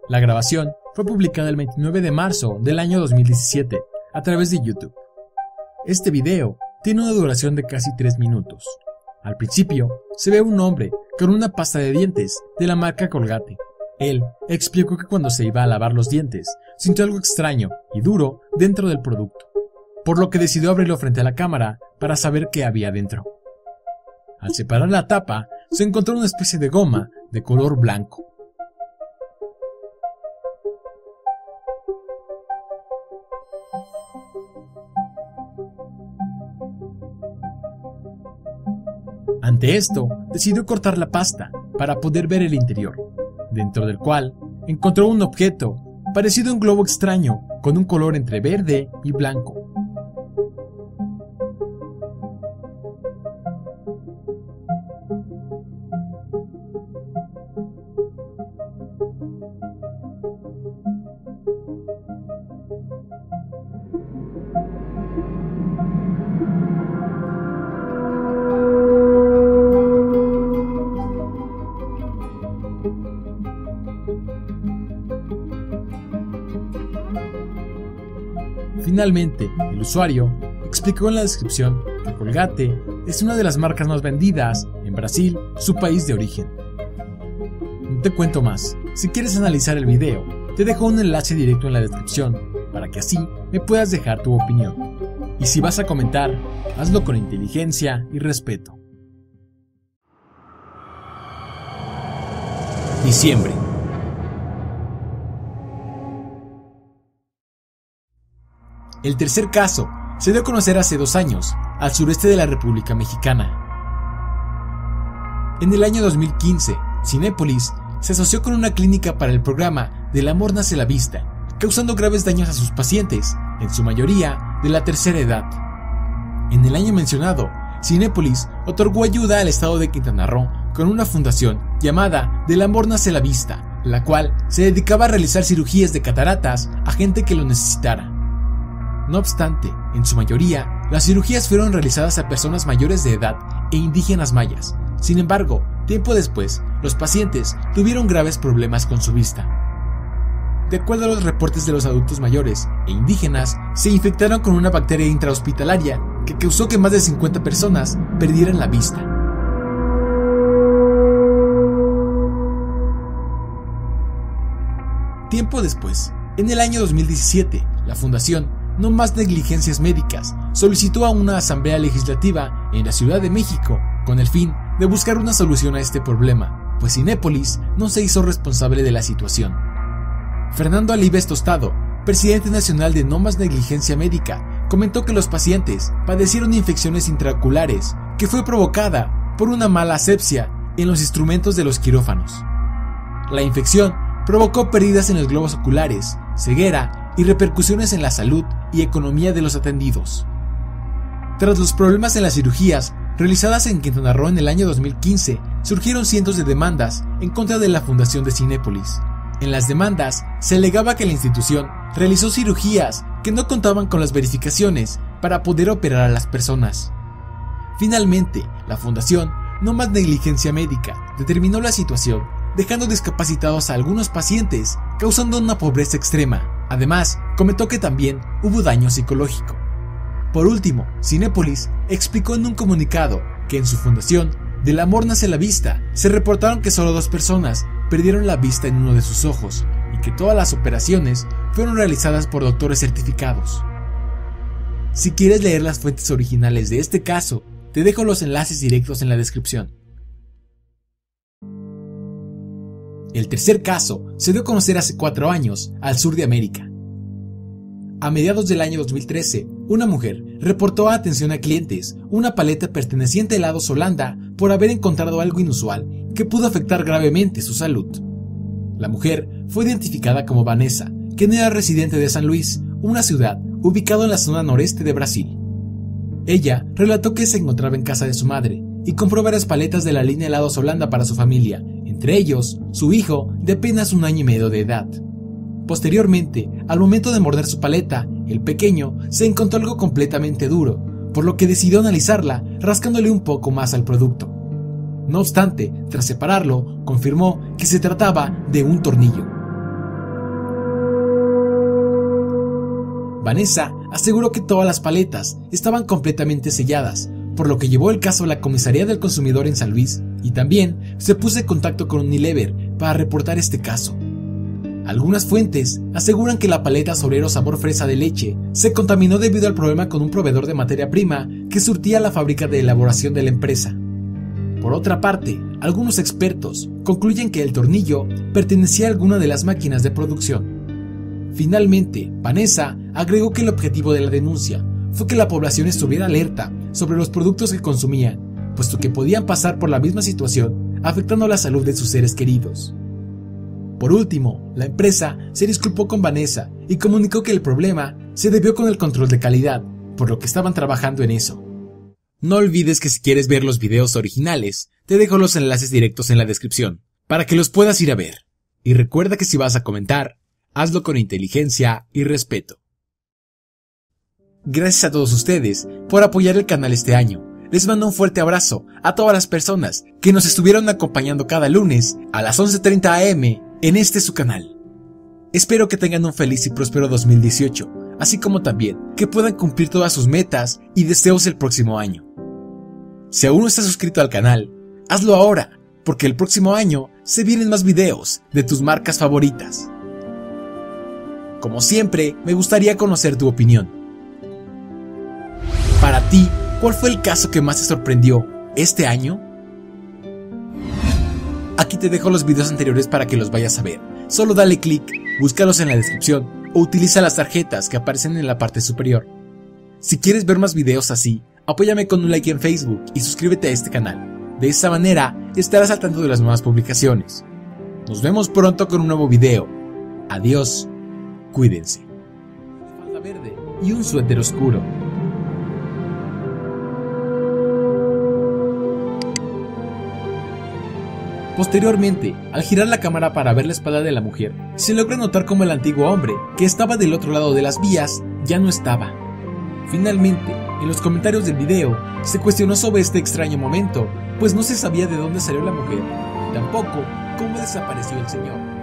La grabación fue publicada el 29 de marzo del año 2017 a través de YouTube. Este video tiene una duración de casi 3 minutos. Al principio, se ve un hombre con una pasta de dientes de la marca Colgate. Él explicó que cuando se iba a lavar los dientes, sintió algo extraño y duro dentro del producto, por lo que decidió abrirlo frente a la cámara para saber qué había dentro. Al separar la tapa, se encontró una especie de goma de color blanco. Ante esto, decidió cortar la pasta para poder ver el interior, dentro del cual encontró un objeto parecido a un globo extraño con un color entre verde y blanco. Finalmente, el usuario explicó en la descripción que Colgate es una de las marcas más vendidas en Brasil, su país de origen. No te cuento más. Si quieres analizar el video, te dejo un enlace directo en la descripción para que así me puedas dejar tu opinión. Y si vas a comentar, hazlo con inteligencia y respeto. Diciembre. El tercer caso se dio a conocer hace 2 años, al sureste de la República Mexicana. En el año 2015, Cinépolis se asoció con una clínica para el programa Del amor nace la vista, causando graves daños a sus pacientes, en su mayoría de la tercera edad. En el año mencionado, Cinépolis otorgó ayuda al estado de Quintana Roo con una fundación llamada Del amor nace la vista, la cual se dedicaba a realizar cirugías de cataratas a gente que lo necesitara. No obstante, en su mayoría, las cirugías fueron realizadas a personas mayores de edad e indígenas mayas. Sin embargo, tiempo después, los pacientes tuvieron graves problemas con su vista. De acuerdo a los reportes de los adultos mayores e indígenas, se infectaron con una bacteria intrahospitalaria que causó que más de 50 personas perdieran la vista. Tiempo después, en el año 2017, la fundación no más negligencias médicas, solicitó a una asamblea legislativa en la Ciudad de México con el fin de buscar una solución a este problema, pues Cinépolis no se hizo responsable de la situación. Fernando Alibes Tostado, presidente nacional de No Más Negligencia Médica, comentó que los pacientes padecieron infecciones intraoculares que fue provocada por una mala asepsia en los instrumentos de los quirófanos. La infección provocó pérdidas en los globos oculares, ceguera y repercusiones en la salud y economía de los atendidos. Tras los problemas en las cirugías realizadas en Quintana Roo en el año 2015, surgieron cientos de demandas en contra de la fundación de Cinépolis. En las demandas se alegaba que la institución realizó cirugías que no contaban con las verificaciones para poder operar a las personas. Finalmente, la fundación No Más Negligencia Médica determinó la situación, dejando discapacitados a algunos pacientes, causando una pobreza extrema. Además, comentó que también hubo daño psicológico. Por último, Cinépolis explicó en un comunicado que en su fundación, Del Amor Nace la Vista, se reportaron que solo 2 personas perdieron la vista en uno de sus ojos y que todas las operaciones fueron realizadas por doctores certificados. Si quieres leer las fuentes originales de este caso, te dejo los enlaces directos en la descripción. El tercer caso se dio a conocer hace 4 años al sur de América. A mediados del año 2013, una mujer reportó a atención a clientes una paleta perteneciente a helados Holanda por haber encontrado algo inusual que pudo afectar gravemente su salud. La mujer fue identificada como Vanessa, quien era residente de San Luís, una ciudad ubicada en la zona noreste de Brasil. Ella relató que se encontraba en casa de su madre y compró varias paletas de la línea helados Holanda para su familia, entre ellos su hijo de apenas 1 año y medio de edad. Posteriormente, al momento de morder su paleta, el pequeño se encontró algo completamente duro, por lo que decidió analizarla rascándole un poco más al producto. No obstante, tras separarlo, confirmó que se trataba de un tornillo. Vanessa aseguró que todas las paletas estaban completamente selladas, por lo que llevó el caso a la Comisaría del Consumidor en San Luis y también se puso en contacto con Unilever para reportar este caso. Algunas fuentes aseguran que la paleta Sorero sabor fresa de leche se contaminó debido al problema con un proveedor de materia prima que surtía la fábrica de elaboración de la empresa. Por otra parte, algunos expertos concluyen que el tornillo pertenecía a alguna de las máquinas de producción. Finalmente, Vanessa agregó que el objetivo de la denuncia fue que la población estuviera alerta sobre los productos que consumía, puesto que podían pasar por la misma situación, afectando la salud de sus seres queridos. Por último, la empresa se disculpó con Vanessa y comunicó que el problema se debió con el control de calidad, por lo que estaban trabajando en eso. No olvides que si quieres ver los videos originales, te dejo los enlaces directos en la descripción, para que los puedas ir a ver. Y recuerda que si vas a comentar, hazlo con inteligencia y respeto. Gracias a todos ustedes por apoyar el canal este año. Les mando un fuerte abrazo a todas las personas que nos estuvieron acompañando cada lunes a las 11:30 am en este su canal. Espero que tengan un feliz y próspero 2018, así como también que puedan cumplir todas sus metas y deseos el próximo año. Si aún no estás suscrito al canal, hazlo ahora, porque el próximo año se vienen más videos de tus marcas favoritas. Como siempre, me gustaría conocer tu opinión. Para ti, ¿cuál fue el caso que más te sorprendió este año? Aquí te dejo los videos anteriores para que los vayas a ver. Solo dale clic, búscalos en la descripción o utiliza las tarjetas que aparecen en la parte superior. Si quieres ver más videos así, apóyame con un like en Facebook y suscríbete a este canal. De esta manera estarás al tanto de las nuevas publicaciones. Nos vemos pronto con un nuevo video. Adiós, cuídense. Falda verde y un suéter oscuro. Posteriormente, al girar la cámara para ver la espalda de la mujer, se logra notar cómo el antiguo hombre, que estaba del otro lado de las vías, ya no estaba. Finalmente, en los comentarios del video, se cuestionó sobre este extraño momento, pues no se sabía de dónde salió la mujer, y tampoco cómo desapareció el señor.